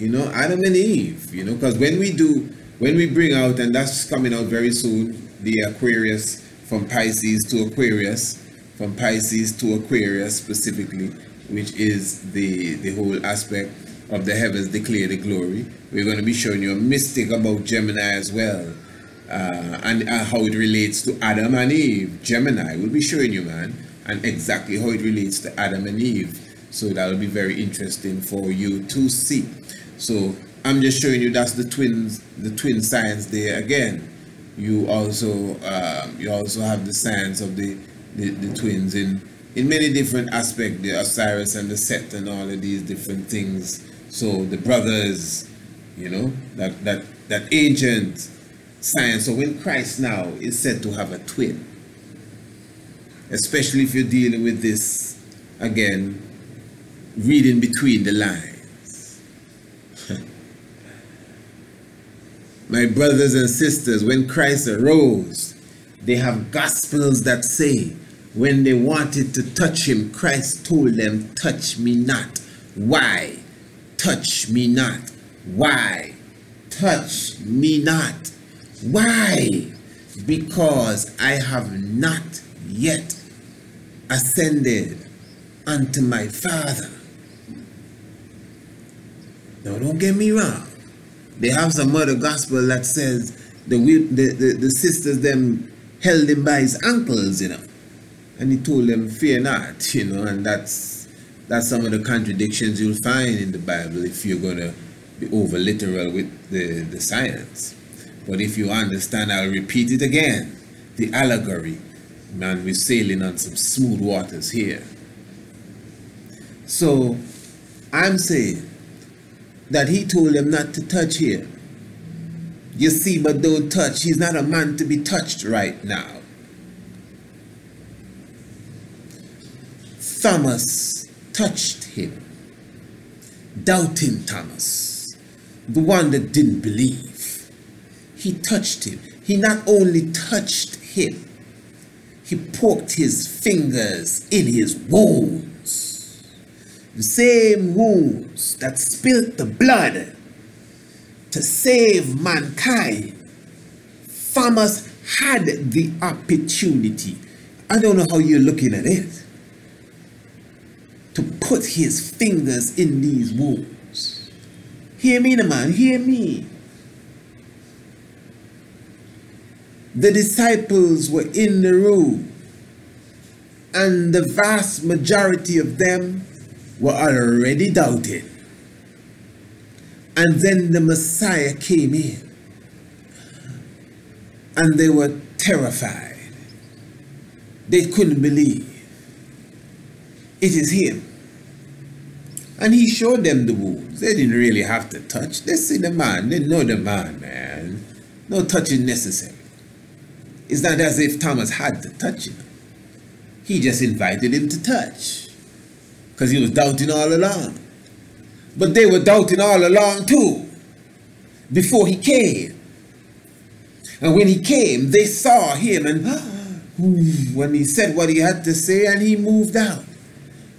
you know, Adam and Eve, you know, because when we bring out, and that's coming out very soon, the Aquarius from Pisces to Aquarius, from Pisces to Aquarius specifically, which is the whole aspect of the heavens declare the glory. We're going to be showing you a mystic about Gemini as well, and how it relates to Adam and Eve. Gemini, we'll be showing you, man, and exactly how it relates to Adam and Eve. So that'll be very interesting for you to see. So I'm just showing you that's the twin science there again. You also have the science of the twins in many different aspects, the Osiris and the Set and all of these different things. So the brothers, you know, that ancient science. So when Christ now is said to have a twin, especially if you're dealing with this, again, reading between the lines. My brothers and sisters, when Christ arose, they have gospels that say, when they wanted to touch him, Christ told them, touch me not. Why? Touch me not. Why? Touch me not. Why? Because I have not yet ascended unto my Father. Now don't get me wrong. They have some other gospel that says the sisters them held him by his ankles, you know. And he told them, fear not, you know, and that's some of the contradictions you'll find in the Bible if you're gonna be over literal with the science. But if you understand, I'll repeat it again, the allegory. Man, we're sailing on some smooth waters here. So I'm saying that he told them not to touch here. You see, but don't touch. He's not a man to be touched right now. Thomas touched him. Doubting Thomas, the one that didn't believe, he touched him. He not only touched him, he poked his fingers in his wounds, the same wounds that spilt the blood to save mankind. Thomas had the opportunity, I don't know how you're looking at it, to put his fingers in these wounds. Hear me, man, hear me. The disciples were in the room, and the vast majority of them were already doubting. And then the Messiah came in, and they were terrified. They couldn't believe. It is him. And he showed them the wounds. They didn't really have to touch. They see the man. They know the man, man. No touching necessary. It's not as if Thomas had to touch him. He just invited him to touch, because he was doubting all along. But they were doubting all along too, before he came. And when he came, they saw him, and when he said what he had to say, and he moved out.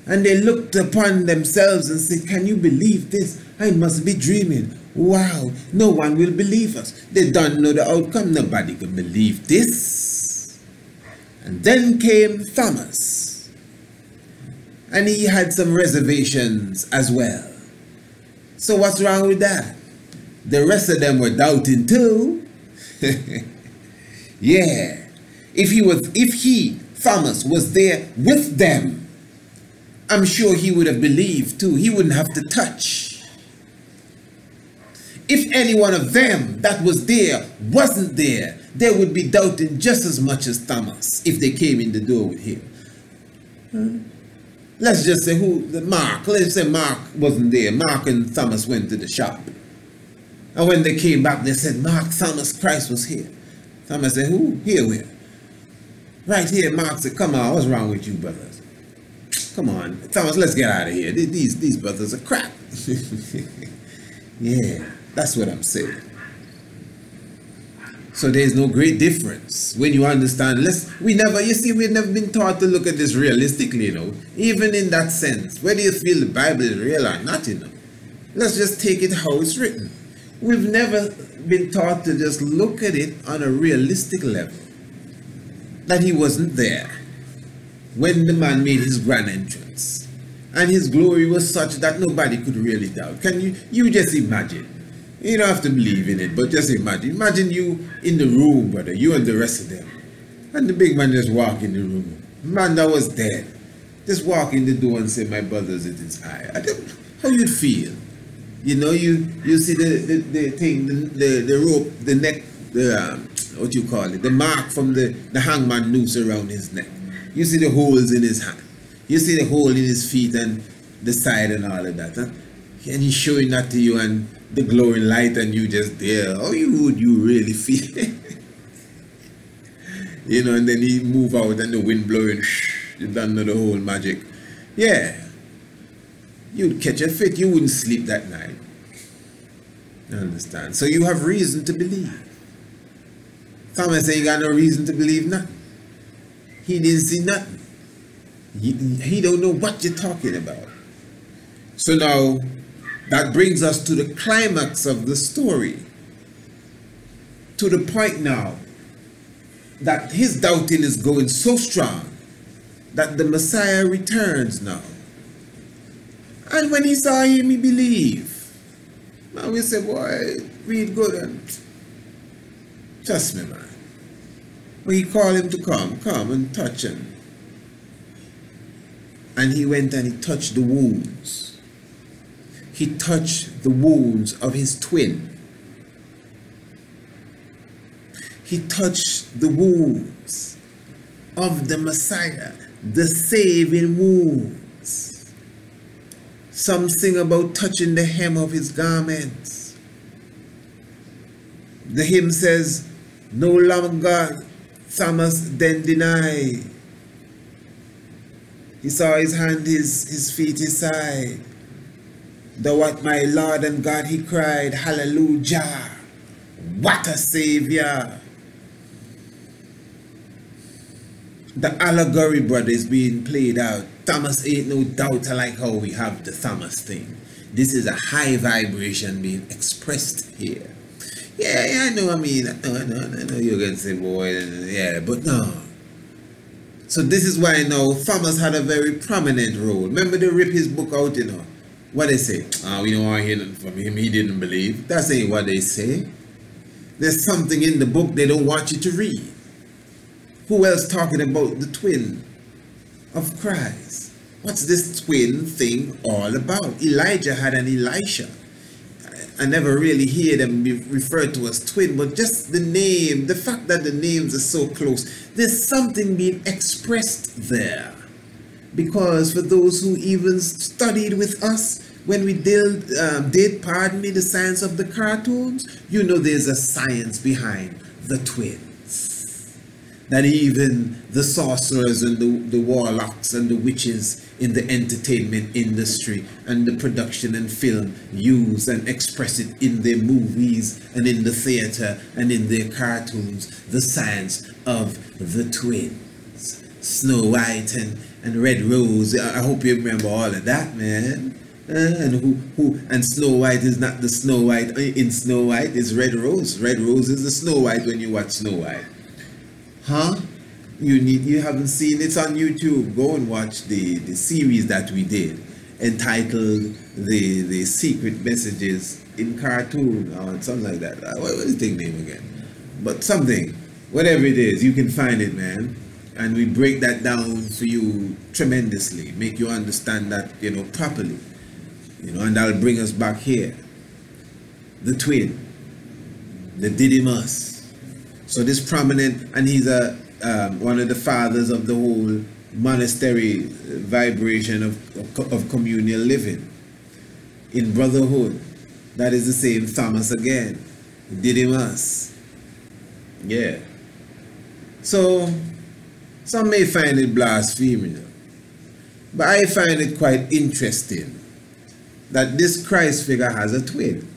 And they looked upon themselves and said, can you believe this? I must be dreaming. Wow, no one will believe us. They don't know the outcome. Nobody can believe this. And then came Thomas. And he had some reservations as well. So what's wrong with that? The rest of them were doubting too. Yeah. If he, Thomas, was there with them, I'm sure he would have believed too. He wouldn't have to touch. If any one of them that was there wasn't there, they would be doubting just as much as Thomas if they came in the door with him. Let's just say Mark. Let's say Mark wasn't there. Mark and Thomas went to the shop. And when they came back, they said, Mark, Thomas, Christ was here. Thomas said, who? Here, where? Right here, Mark said, come on, what's wrong with you, brother? Come on, Thomas, let's get out of here. These brothers are crap. Yeah, that's what I'm saying. So there's no great difference when you understand. We've never been taught to look at this realistically, you know, even in that sense. Whether you feel the Bible is real or not, you know, let's just take it how it's written. We've never been taught to just look at it on a realistic level, that he wasn't there when the man made his grand entrance, and his glory was such that nobody could really doubt. Can you just imagine? You don't have to believe in it, but just imagine. Imagine you in the room, brother, you and the rest of them, and the big man just walk in the room. Man that was dead, just walk in the door and say, my brothers, it is I. How you'd feel? You know, you see the thing, the rope, the neck, the mark from the hangman noose around his neck. You see the holes in his hand. You see the hole in his feet and the side and all of that. Huh? And he's showing that to you, and the glowing light, and you just there. How would you really feel? You know, and then he move out and the wind blowing. You don't know the whole magic. Yeah. You'd catch a fit. You wouldn't sleep that night. I understand. So you have reason to believe. Thomas said, you got no reason to believe nothing. He didn't see nothing. He don't know what you're talking about. So now, that brings us to the climax of the story. To the point now, that his doubting is going so strong, that the Messiah returns now. And when he saw him, he believed. Now we say, boy, read good and trust me, man. But he called him to come and touch him. And he went and he touched the wounds. He touched the wounds of his twin. He touched the wounds of the Messiah, the saving wounds. Some sing about touching the hem of his garments. The hymn says, no longer Thomas then denied He saw his hand, his feet, his side. Thou art my Lord and God, he cried. Hallelujah. What a Savior. The allegory, brother, is being played out. Thomas ain't no doubter like how we have the Thomas thing. This is a high vibration being expressed here. Yeah, yeah, I know, I mean, I know you're going to say, boy, yeah, but no. So this is why now Thomas had a very prominent role. Remember they rip his book out, you know. What they say? Oh, we don't want to hear nothing from him. He didn't believe. That's ain't what they say. There's something in the book they don't want you to read. Who else talking about the twin of Christ? What's this twin thing all about? Elijah had an Elisha. I never really hear them be referred to as twin, but just the name, the fact that the names are so close, there's something being expressed there. Because for those who even studied with us when we did, pardon me, the science of the cartoons, you know there's a science behind the twins. That even the sorcerers and the warlocks and the witches in the entertainment industry and the production and film use and express it in their movies and in the theater and in their cartoons, the science of the twins. Snow White and Red Rose, I hope you remember all of that, man. And Snow White is not the Snow White in Snow White, it's Red Rose. Red Rose is the Snow White when you watch Snow White. Huh? You haven't seen, it's on YouTube. Go and watch the series that we did entitled The Secret Messages in Cartoon or something like that. What was the thing name again? But something, whatever it is, you can find it, man. And we break that down for you tremendously, make you understand that, you know, properly, you know, and that'll bring us back here. The twin, the Didymus. So this prominent, and he's a one of the fathers of the whole monastery vibration of communal living in brotherhood. That is the same Thomas again, Didymus. Yeah. So some may find it blasphemous, but I find it quite interesting that this Christ figure has a twin,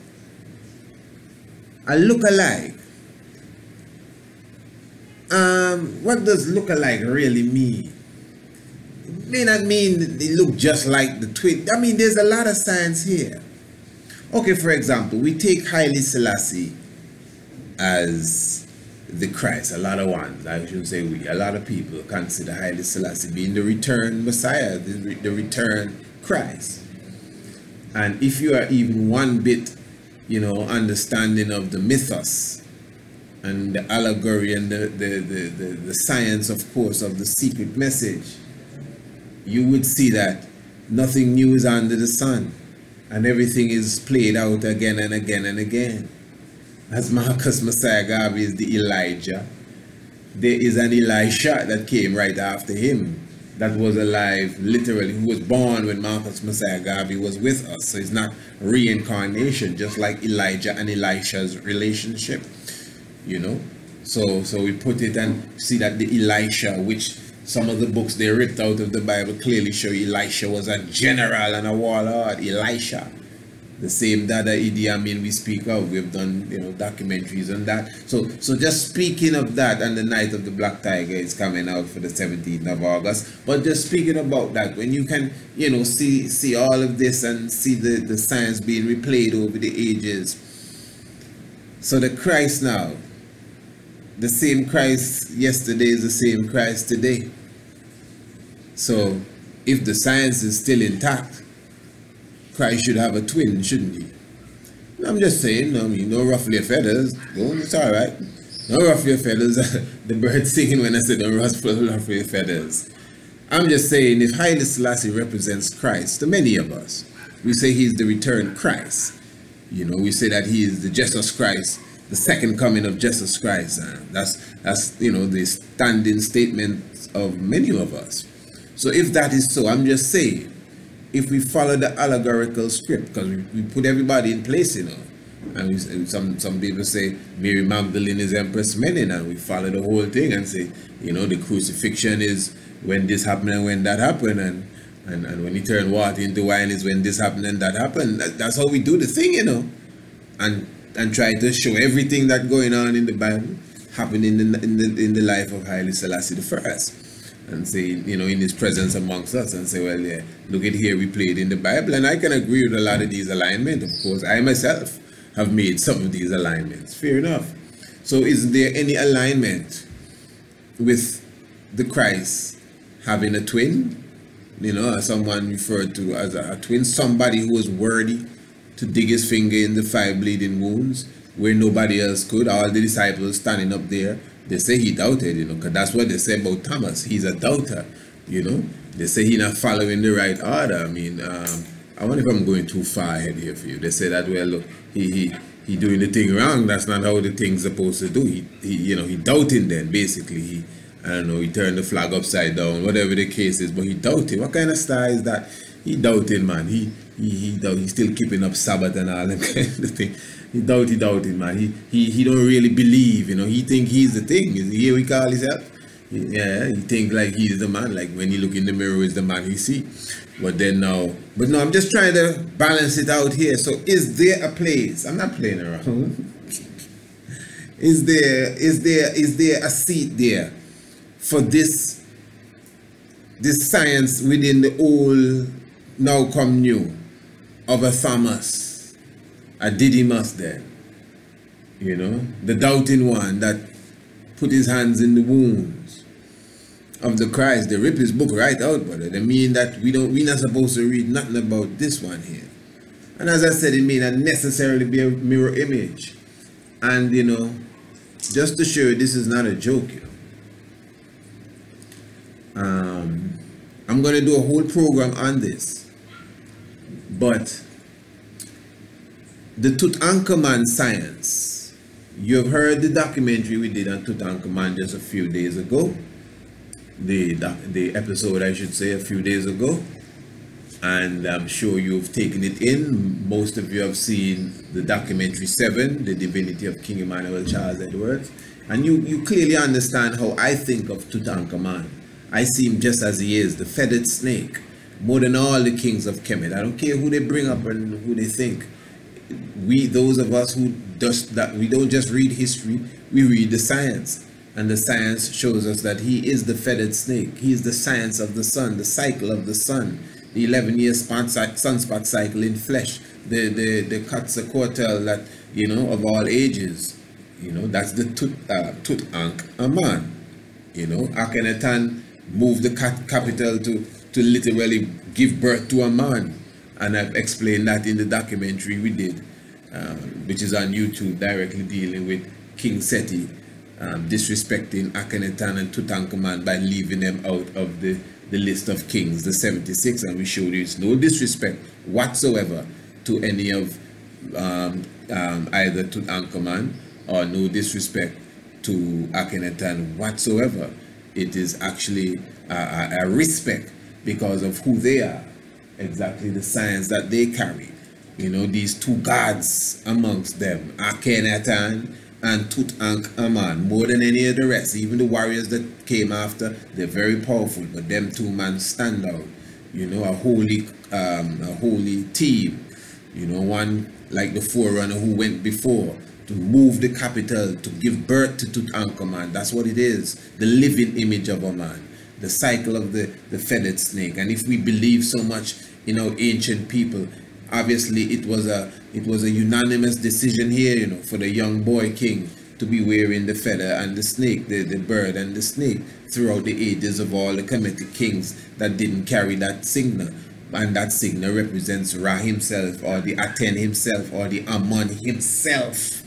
a look-alike. What does look-alike really mean? It may not mean they look just like the twin. I mean, there's a lot of science here. Okay, for example, we take Haile Selassie as the Christ. A lot of ones, I should say we, a lot of people consider Haile Selassie being the returned Messiah, the returned Christ. And if you are even one bit, you know, understanding of the mythos and the allegory and the science, of course, of the secret message, you would see that nothing new is under the sun and everything is played out again and again and again. As Marcus Mosiah Garvey is the Elijah, there is an Elisha that came right after him that was alive literally, who was born when Marcus Mosiah Garvey was with us. So it's not reincarnation, just like Elijah and Elisha's relationship, you know. So we put it and see that the Elisha, which some of the books they ripped out of the Bible clearly show Elisha was a general and a warlord, Elisha. The same Dada Idi Amin we speak of, we've done, you know, documentaries on that. So just speaking of that, and the Night of the Black Tiger is coming out for the 17th of August. But just speaking about that, when you can, you know, see all of this and see the science being replayed over the ages. So the Christ now, the same Christ yesterday is the same Christ today. So if the science is still intact, Christ should have a twin, shouldn't he? I'm just saying, I mean, don't ruffle your feathers. It's all right. Don't ruffle your feathers. The bird's singing when I said don't ruffle your feathers. I'm just saying, if Haile Selassie represents Christ, to many of us, we say he's the returned Christ. You know, we say that he is the Jesus Christ, the second coming of Jesus Christ. That's you know, the standing statement of many of us. So if that is so, I'm just saying, if we follow the allegorical script, because we put everybody in place, you know, and some people say Mary Magdalene is Empress Menin, and we follow the whole thing and say, you know, the crucifixion is when this happened and when that happened, and when he turned water into wine is when this happened and that happened. That's how we do the thing, you know, and try to show everything that's going on in the Bible happened in the life of Haile Selassie the First, and say, you know, in his presence amongst us, and say, well, yeah, look at here, we played in the Bible. And I can agree with a lot of these alignments. Of course, I myself have made some of these alignments, fair enough. So is there any alignment with the Christ having a twin, you know, someone referred to as a twin, somebody who was worthy to dig his finger in the 5 bleeding wounds where nobody else could? All the disciples standing up there, they say he doubted, you know, because that's what they say about Thomas, he's a doubter, you know. They say he's not following the right order. I mean, I wonder if I'm going too far ahead here for you. They say that, well, look, he doing the thing wrong, that's not how the thing's supposed to do. He you know, he doubting then, basically. I don't know, he turned the flag upside down, whatever the case is, but he doubted. What kind of star is that? He doubted, man. He's still keeping up Sabbath and all that kind of thing. He doubted, man. He don't really believe, you know. He think he's the thing. Is he we call himself? Yeah, he think like he's the man, like when he look in the mirror is the man he see. But then now, but no, I'm just trying to balance it out here. So is there a place? I'm not playing around. Is there a seat there for this science within the old, now come new, of a Thomas, a Didymus there, you know, the doubting one that put his hands in the wounds of the Christ? They rip his book right out, brother. They mean that we're not supposed to read nothing about this one here. And as I said, it may not necessarily be a mirror image. And, you know, just to show you, this is not a joke, you know. I'm going to do a whole program on this, but the Tutankhamun science, you've heard the documentary we did on Tutankhamun just a few days ago, the episode I should say, a few days ago, and I'm sure you've taken it in. Most of you have seen the documentary 7, The Divinity of King Emmanuel Charles Edwards, and you clearly understand how I think of Tutankhamun. I see him just as he is, the feathered snake, more than all the kings of Kemet. I don't care who they bring up and who they think. We, those of us who just, that we don't just read history, we read the science. And the science shows us that he is the feathered snake. He is the science of the sun, the cycle of the sun, the 11-year sunspot cycle in flesh, the Quetzalcoatl that, you know, of all ages. You know, that's the Tutankhamun. You know, Akhenaten moved the capital to literally give birth to a man, and I've explained that in the documentary we did, which is on YouTube, directly dealing with King Seti disrespecting Akhenaten and Tutankhamun by leaving them out of the list of kings, the 76, and we showed you it's no disrespect whatsoever to any of either Tutankhamun, or no disrespect to Akhenaten whatsoever. It is actually a respect because of who they are, exactly the science that they carry. You know, these two gods amongst them, Akhenaten and Tutankhamun, more than any of the rest. Even the warriors that came after, they're very powerful, but them two men stand out. You know, a holy team. You know, one like the forerunner who went before, to move the capital, to give birth to Tutankhamun. That's what it is, the living image of a man, the cycle of the feathered snake. And if we believe so much in our ancient people, obviously it was a unanimous decision here, you know, for the young boy king to be wearing the feather and the snake, the bird and the snake, throughout the ages of all the Kemetic kings that didn't carry that signal. And that signal represents Ra himself, or the Aten himself, or the Amun himself,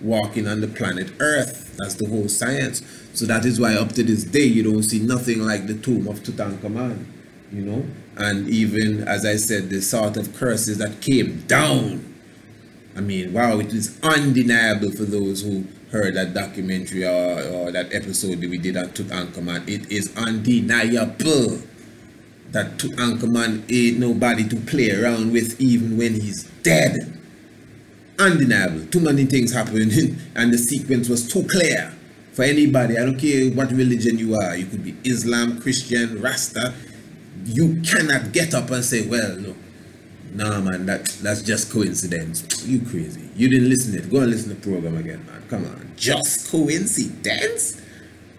walking on the planet Earth. That's the whole science. So that is why up to this day you don't see nothing like the tomb of Tutankhamun, you know. And even, as I said, the sort of curses that came down, I mean, wow, it is undeniable for those who heard that documentary or that episode that we did on Tutankhamun. It is undeniable that Tutankhamun ain't nobody to play around with, even when he's dead. Undeniable. Too many things happened, and the sequence was too clear for anybody. I don't care what religion you are. You could be Islam, Christian, Rasta. You cannot get up and say, well, no. Nah, man, that's just coincidence. You crazy. You didn't listen to it. Go and listen to the program again, man. Come on. Just coincidence?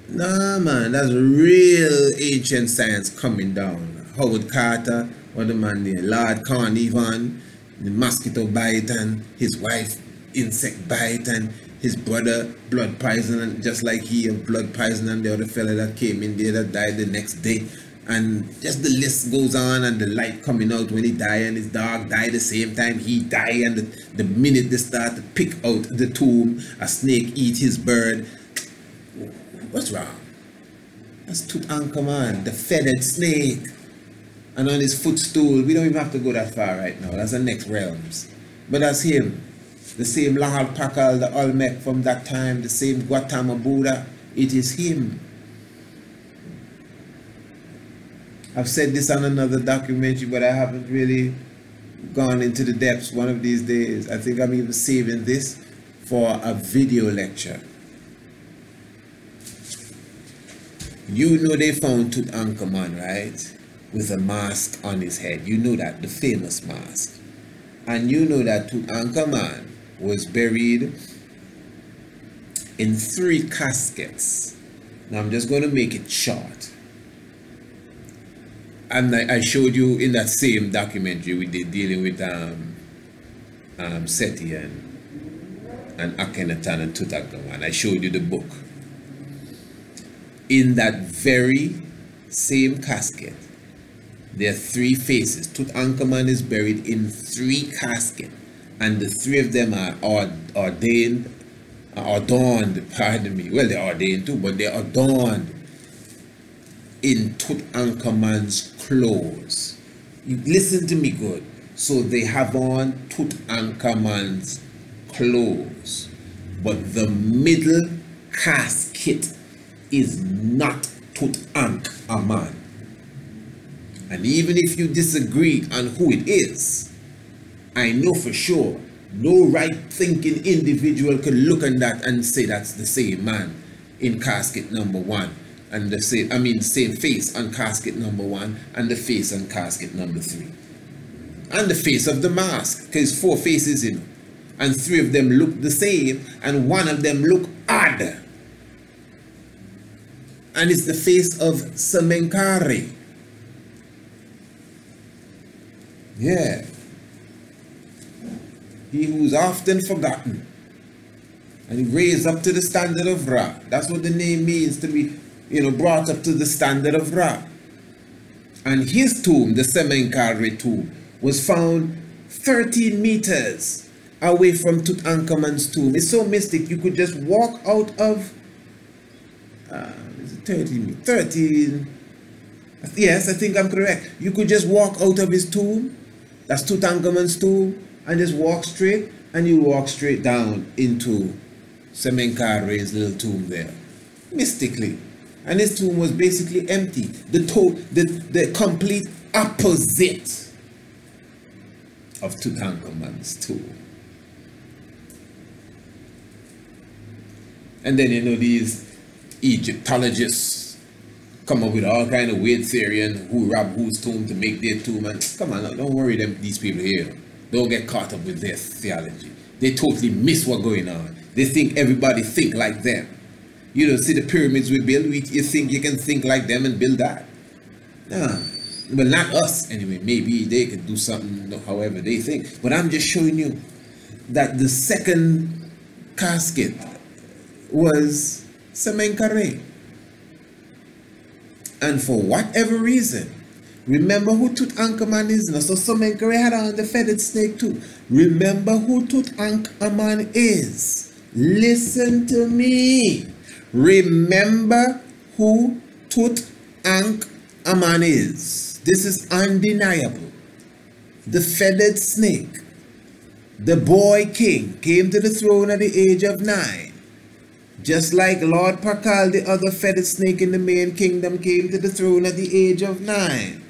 Nah, man, that's real ancient science coming down. Howard Carter, what the man there, Lord Carnarvon, the mosquito bite and his wife insect bite and his brother blood poison, just like he of blood poison, and the other fella that came in there that died the next day. And just the list goes on, and the light coming out when he died, and his dog died the same time he died, and the minute they start to pick out the tomb, a snake eat his bird. What's wrong? That's Tutankhamun, the feathered snake. And on his footstool, we don't even have to go that far right now. That's the next realms. But that's him. The same Lord Pakal, the Olmec from that time, the same Gautama Buddha. It is him. I've said this on another documentary, but I haven't really gone into the depths. One of these days, I think I'm even saving this for a video lecture. You know they found Tutankhamun, right? With a mask on his head. You know that, the famous mask. And you know that Tutankhamun was buried in 3 caskets. Now I'm just going to make it short. And I showed you in that same documentary we did dealing with Seti and Akhenaten and Tutankhamun. I showed you the book. In that very same casket, there are 3 faces. Tutankhamun is buried in 3 caskets, and the 3 of them are adorned, pardon me. Well, they're ordained too, but they're adorned in Tutankhamun's clothes. You listen to me good. So they have on Tutankhamun's clothes, but the middle casket is not Tutankhamun. And even if you disagree on who it is, I know for sure no right-thinking individual could look at that and say that's the same man in casket number 1. And the same, I mean, same face on casket number 1, and the face on casket number 3. And the face of the mask, because 4 faces in it, and 3 of them look the same, and 1 of them look odd. And it's the face of Smenkhkare. Yeah. He who's often forgotten and raised up to the standard of Ra. That's what the name means, to be, you know, brought up to the standard of Ra. And his tomb, the Smenkhkare tomb, was found 13 meters away from Tutankhamun's tomb. It's so mystic, you could just walk out of 13, yes, I think I'm correct. You could just walk out of his tomb, that's Tutankhamun's tomb, and just walk straight, and you walk straight down into Smenkhkare's little tomb there, mystically. And his tomb was basically empty. The complete opposite of Tutankhamun's tomb. And then, you know, these Egyptologists come up with all kind of weird theory and who robbed whose tomb to make their tomb. And come on, don't worry them, these people here. Don't get caught up with their theology. They totally miss what's going on. They think everybody think like them. You don't see the pyramids we build. You think you can think like them and build that? Nah, but not us anyway. Maybe they could do something however they think. But I'm just showing you that the second casket was Smenkhkare. And for whatever reason, remember who Tutankhamun is now. So Smenkhkare had on the feathered snake too. Remember who Tutankhamun is. Listen to me. Remember who Tutankhamun is. This is undeniable. The feathered snake, the boy king, came to the throne at the age of 9. Just like Lord Pakal, the other feathered snake in the main kingdom, came to the throne at the age of 9.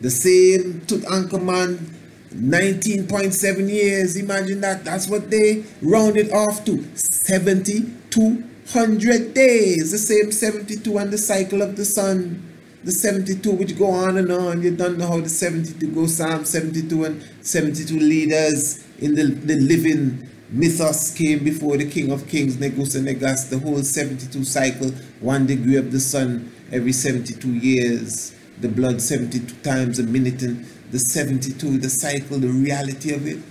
The same Tutankhamun 19.7 years. Imagine that. That's what they rounded off to. 7,200 days. The same 72 and the cycle of the sun. The 72 which go on and on. You don't know how the 72 go. Psalm 72 and 72 leaders in the living mythos came before the King of Kings, Negus and Negas. The whole 72 cycle, 1 degree of the sun every 72 years. The blood 72 times a minute, and the 72, the cycle, the reality of it.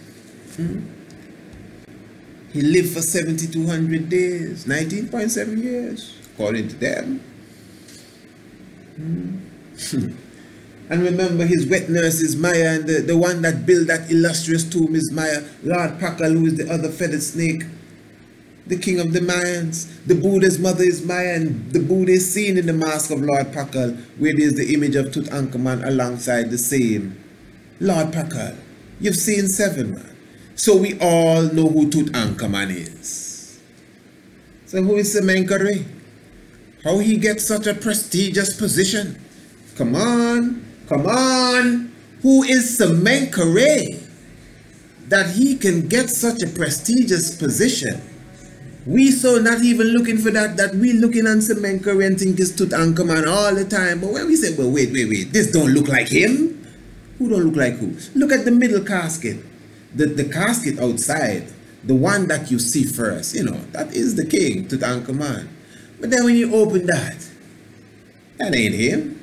He lived for 7,200 days, 19.7 years, according to them. And remember, his wet nurse is Maya, and the one that built that illustrious tomb is Maya. Lord Pakal, who is the other feathered snake, the king of the Mayans. The Buddha's mother is Maya, and the Buddha is seen in the mask of Lord Pakal, where there is the image of Tutankhamun alongside the same Lord Pakal. You've seen 7, man. So we all know who Tutankhamun is. So who is Smenkhkare? How he gets such a prestigious position? Come on, come on. Who is Smenkhkare that he can get such a prestigious position? We so not even looking for that, that we looking on Smenkhkare and think it's Tutankhamun all the time. But when we say, well, wait, this don't look like him. Who don't look like who? Look at the middle casket. The casket outside, the one that you see first, you know, that is the king, Tutankhamun. But then when you open that ain't him.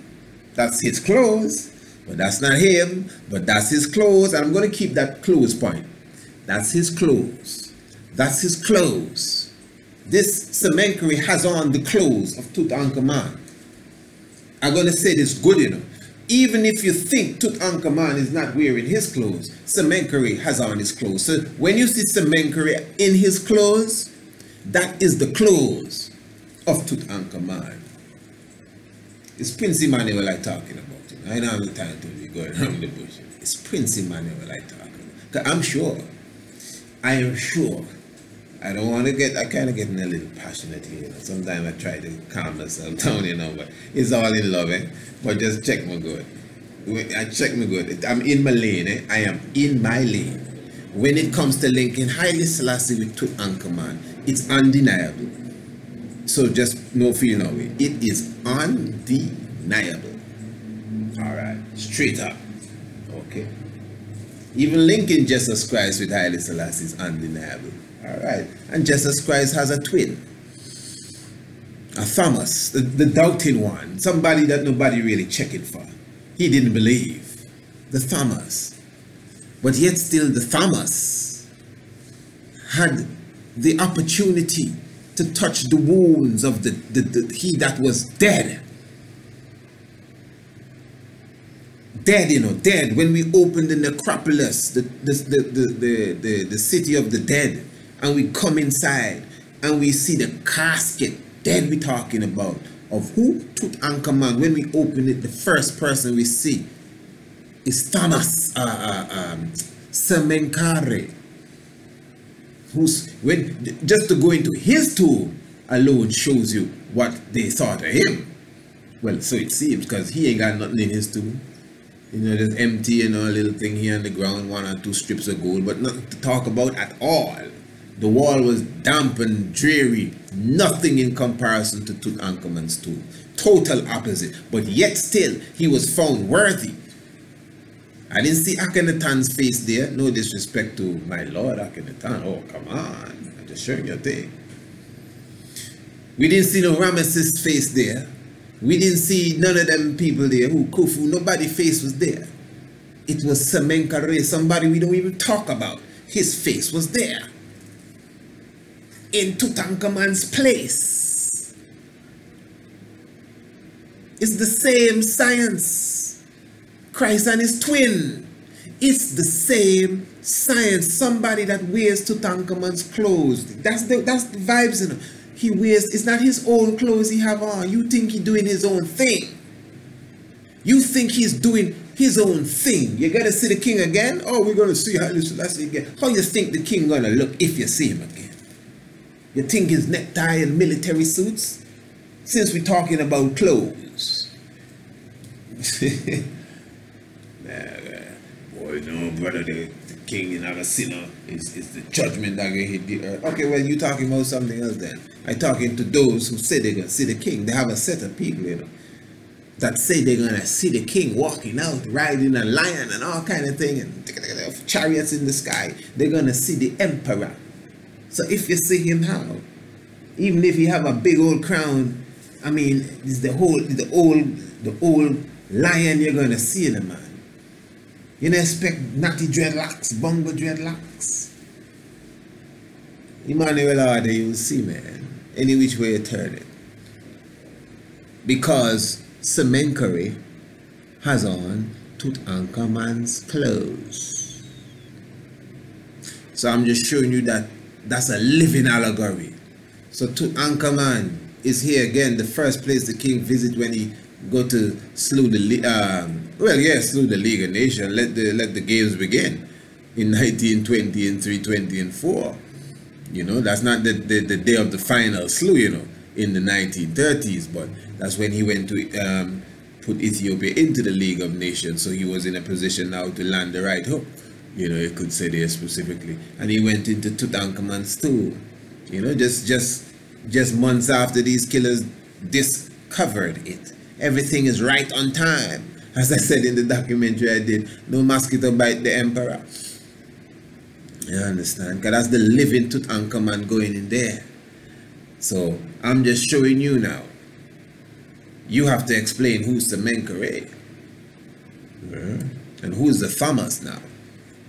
That's his clothes, but that's not him, but that's his clothes. And I'm going to keep that clothes point. That's his clothes. That's his clothes. This Smenkhkare has on the clothes of Tutankhamun. I'm going to say this good enough. Even if you think Tutankhamun is not wearing his clothes, Smenkhkare has on his clothes. So when you see Smenkhkare in his clothes, that is the clothes of Tutankhamun. It's Prince Emmanuel I'm talking about. You know? I don't have time to be going around the bush. It's Prince Emmanuel I'm talking about. I am sure. I don't want to get, I kind of getting a little passionate here, you know. Sometimes I try to calm myself down, you know, but it's all in love, eh? But just check me good. I check me good. I'm in my lane, eh? I am in my lane. When it comes to linking Haile Selassie with Tutankhamun, it's undeniable. So just no feeling of it. It is undeniable. All right, straight up. Okay. Even linking Jesus Christ with Haile Selassie is undeniable. All right, and Jesus Christ has a twin, a Thomas, the doubting one, somebody that nobody really checking for. He didn't believe, the Thomas, but yet still the Thomas had the opportunity to touch the wounds of the he that was dead. Dead, you know, dead. When we opened the necropolis, the city of the dead, and we come inside and we see the casket, dead we're talking about, of who? Tutankhamun. When we open it, the first person we see is Thomas Smenkhkare. Who's, when, just to go into his tomb alone shows you what they thought of him. Well, so it seems, because he ain't got nothing in his tomb. You know, just empty, you know, a little thing here on the ground, 1 or 2 strips of gold, but nothing to talk about at all. The wall was damp and dreary, nothing in comparison to Tutankhamun's tomb. Total opposite, but yet still, he was found worthy. I didn't see Akhenaten's face there, no disrespect to my lord Akhenaten, oh come on, I'm just showing you a thing. We didn't see no Ramesses' face there, we didn't see none of them people there, who Khufu, nobody's face was there. It was Smenkhkare, somebody we don't even talk about, his face was there. In Tutankhamun's place. It's the same science. Christ and his twin. It's the same science. Somebody that wears Tutankhamun's clothes. That's the vibes in him. He wears, it's not his own clothes he have on. You think he's doing his own thing. You think he's doing his own thing. You gotta see the king again? Oh, we're gonna see Haile Selassie again. How you think the king gonna look if you see him again? You think his necktie and military suits? Since we're talking about clothes. Nah, boy, you know, whether the king is not a sinner, it's the judgment that gonna hit the earth. Okay, well, you're talking about something else then. I'm talking to those who say they're gonna see the king. They have a set of people, you know, that say they're gonna see the king walking out, riding a lion and all kind of thing, and chariots in the sky. They're gonna see the emperor. So if you see him, how? Even if you have a big old crown, I mean, it's the old lion you're gonna see in the man. You don't expect natty dreadlocks, bongo dreadlocks. Emmanuel order you will see, man, any which way you turn it. Because Smenkhkare has on Tutankhamun's clothes. So I'm just showing you that that's a living allegory. So Tutankhamun is here again, the first place the king visits when he go to slew the slew the League of Nations. Let the games begin in 1920 and 320 and 4. You know, that's not the day of the final slew, you know, in the 1930s, but that's when he went to put Ethiopia into the League of Nations. So he was in a position now to land the right hook, you know, you could say there specifically. And he went into Tutankhamun's tomb, you know, just months after these killers discovered it. Everything is right on time. As I said in the documentary I did, no mosquito bite the emperor. You understand? Because that's the living Tutankhamun going in there. So I'm just showing you now. You have to explain who's the Smenkhkare. And who's the Thomas now?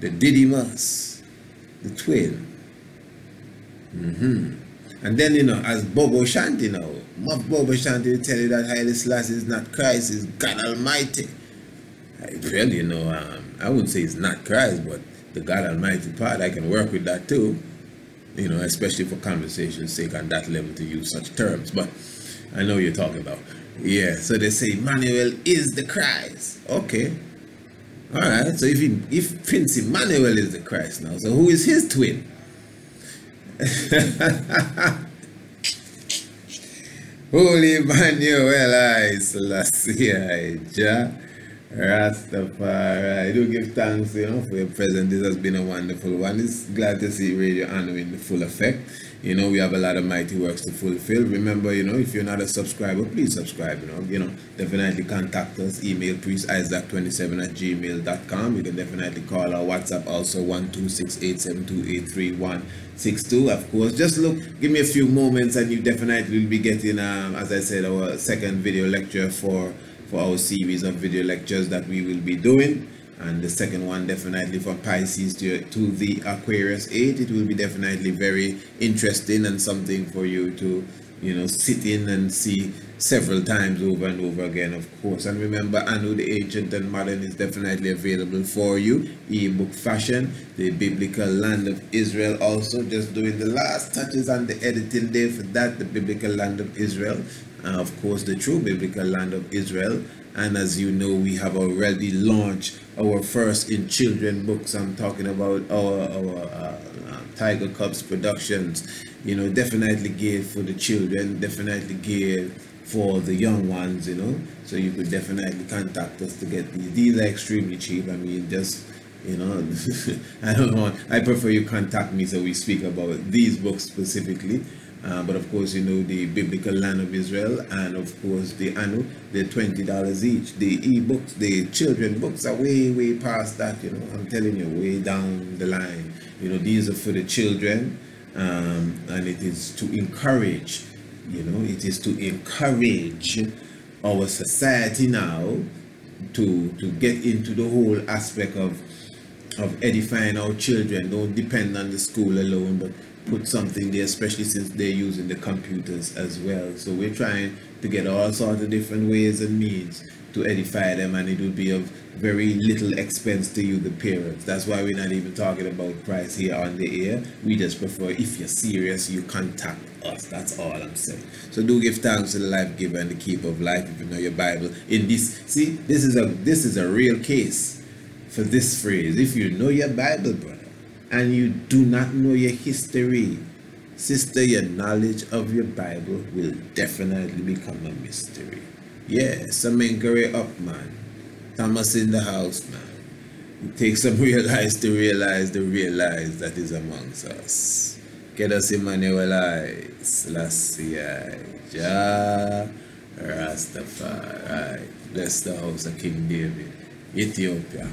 The Didymus. The twin. And then, you know, as Bobo Shanti now, Bobo Shanti will tell you that Haile Selassie is not Christ, it's God Almighty. Well, you know, I wouldn't say it's not Christ, but the God Almighty part, I can work with that too. You know, especially for conversation's sake on that level to use such terms. But I know what you're talking about. Yeah, so they say Emmanuel is the Christ. Okay. All right, so if Prince Emmanuel is the Christ now, so who is his twin? Holy Manuel, I Selassie, I Jah, Rastafari. I do give thanks, you know, for your presence. This has been a wonderful one. It's glad to see Radio Anu in the full effect. You know, we have a lot of mighty works to fulfill. Remember, you know, if you're not a subscriber, please subscribe, you know, definitely contact us, email priestisaac27@gmail.com. You can definitely call our WhatsApp also, 12687283162. Of course, just look, give me a few moments and you definitely will be getting, as I said, our second video lecture for our series of video lectures that we will be doing. And the second one, definitely from Pisces to the Aquarius age, it will be definitely very interesting and something for you to, you know, sit in and see several times over and over again, of course. And remember, Anu the Ancient and Modern is definitely available for you, ebook fashion, The Biblical Land of Israel also, just doing the last touches on the editing day for that, The Biblical Land of Israel, and of course, The True Biblical Land of Israel. And as you know, we have already launched our first in children books. I'm talking about our Tiger Cubs Productions. You know, definitely geared for the children, definitely geared for the young ones, you know. So you could definitely contact us to get these. These are extremely cheap. I mean, just, you know, I don't know. I prefer you contact me so we speak about these books specifically. But of course, you know, The Biblical Land of Israel and of course the Anu, they're $20 each. The ebooks, the children books are way past that, you know. I'm telling you, way down the line. You know, these are for the children, and it is to encourage, you know, it is to encourage our society now to get into the whole aspect of edifying our children. Don't depend on the school alone, but put something there, especially since they're using the computers as well. So we're trying to get all sorts of different ways and means to edify them, and it would be of very little expense to you, the parents. That's why we're not even talking about price here on the air. We just prefer, if you're serious, you contact us. That's all I'm saying. So do give thanks to the life giver and the keeper of life. If you know your Bible in this, see, this is a real case for this phrase. If you know your Bible, brother, and you do not know your history, sister, your knowledge of your Bible will definitely become a mystery. Yeah, Smenkhkare up, man. Thomas in the house, man. It takes some realize that is amongst us. Get us Emmanuel I, Selassie I, Jah, Rastafari. Bless the house of King David, Ethiopia.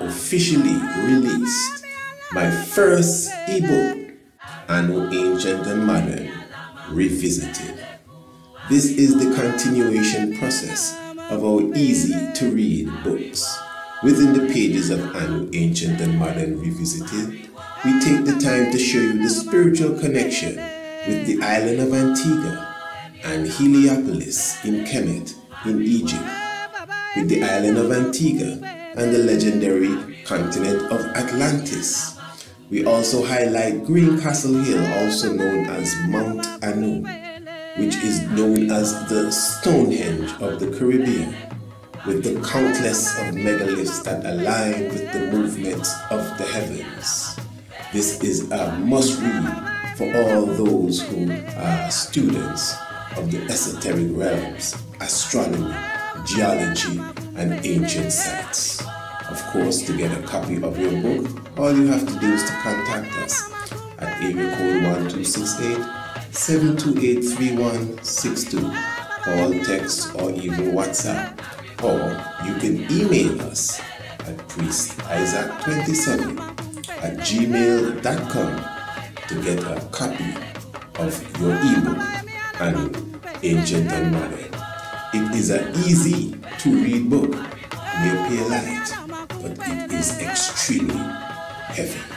Officially released my first ebook, Anu Ancient and Modern Revisited. This is the continuation process of our easy to read books. Within the pages of Anu Ancient and Modern Revisited, we take the time to show you the spiritual connection with the island of Antigua and Heliopolis in Kemet in Egypt, with the island of Antigua and the legendary continent of Atlantis. We also highlight Greencastle Hill, also known as Mount Anu, which is known as the Stonehenge of the Caribbean, with the countless of megaliths that align with the movements of the heavens. This is a must-read for all those who are students of the esoteric realms, astronomy, geology, and ancient sites. Of course, to get a copy of your book, all you have to do is to contact us at area code 1268-728-3162, call, text, or even WhatsApp. Or you can email us at priestisaac27@gmail.com to get a copy of your ebook, Anu Ancient and Modern. It is an easy to read book, may appear light, but it is extremely heavy.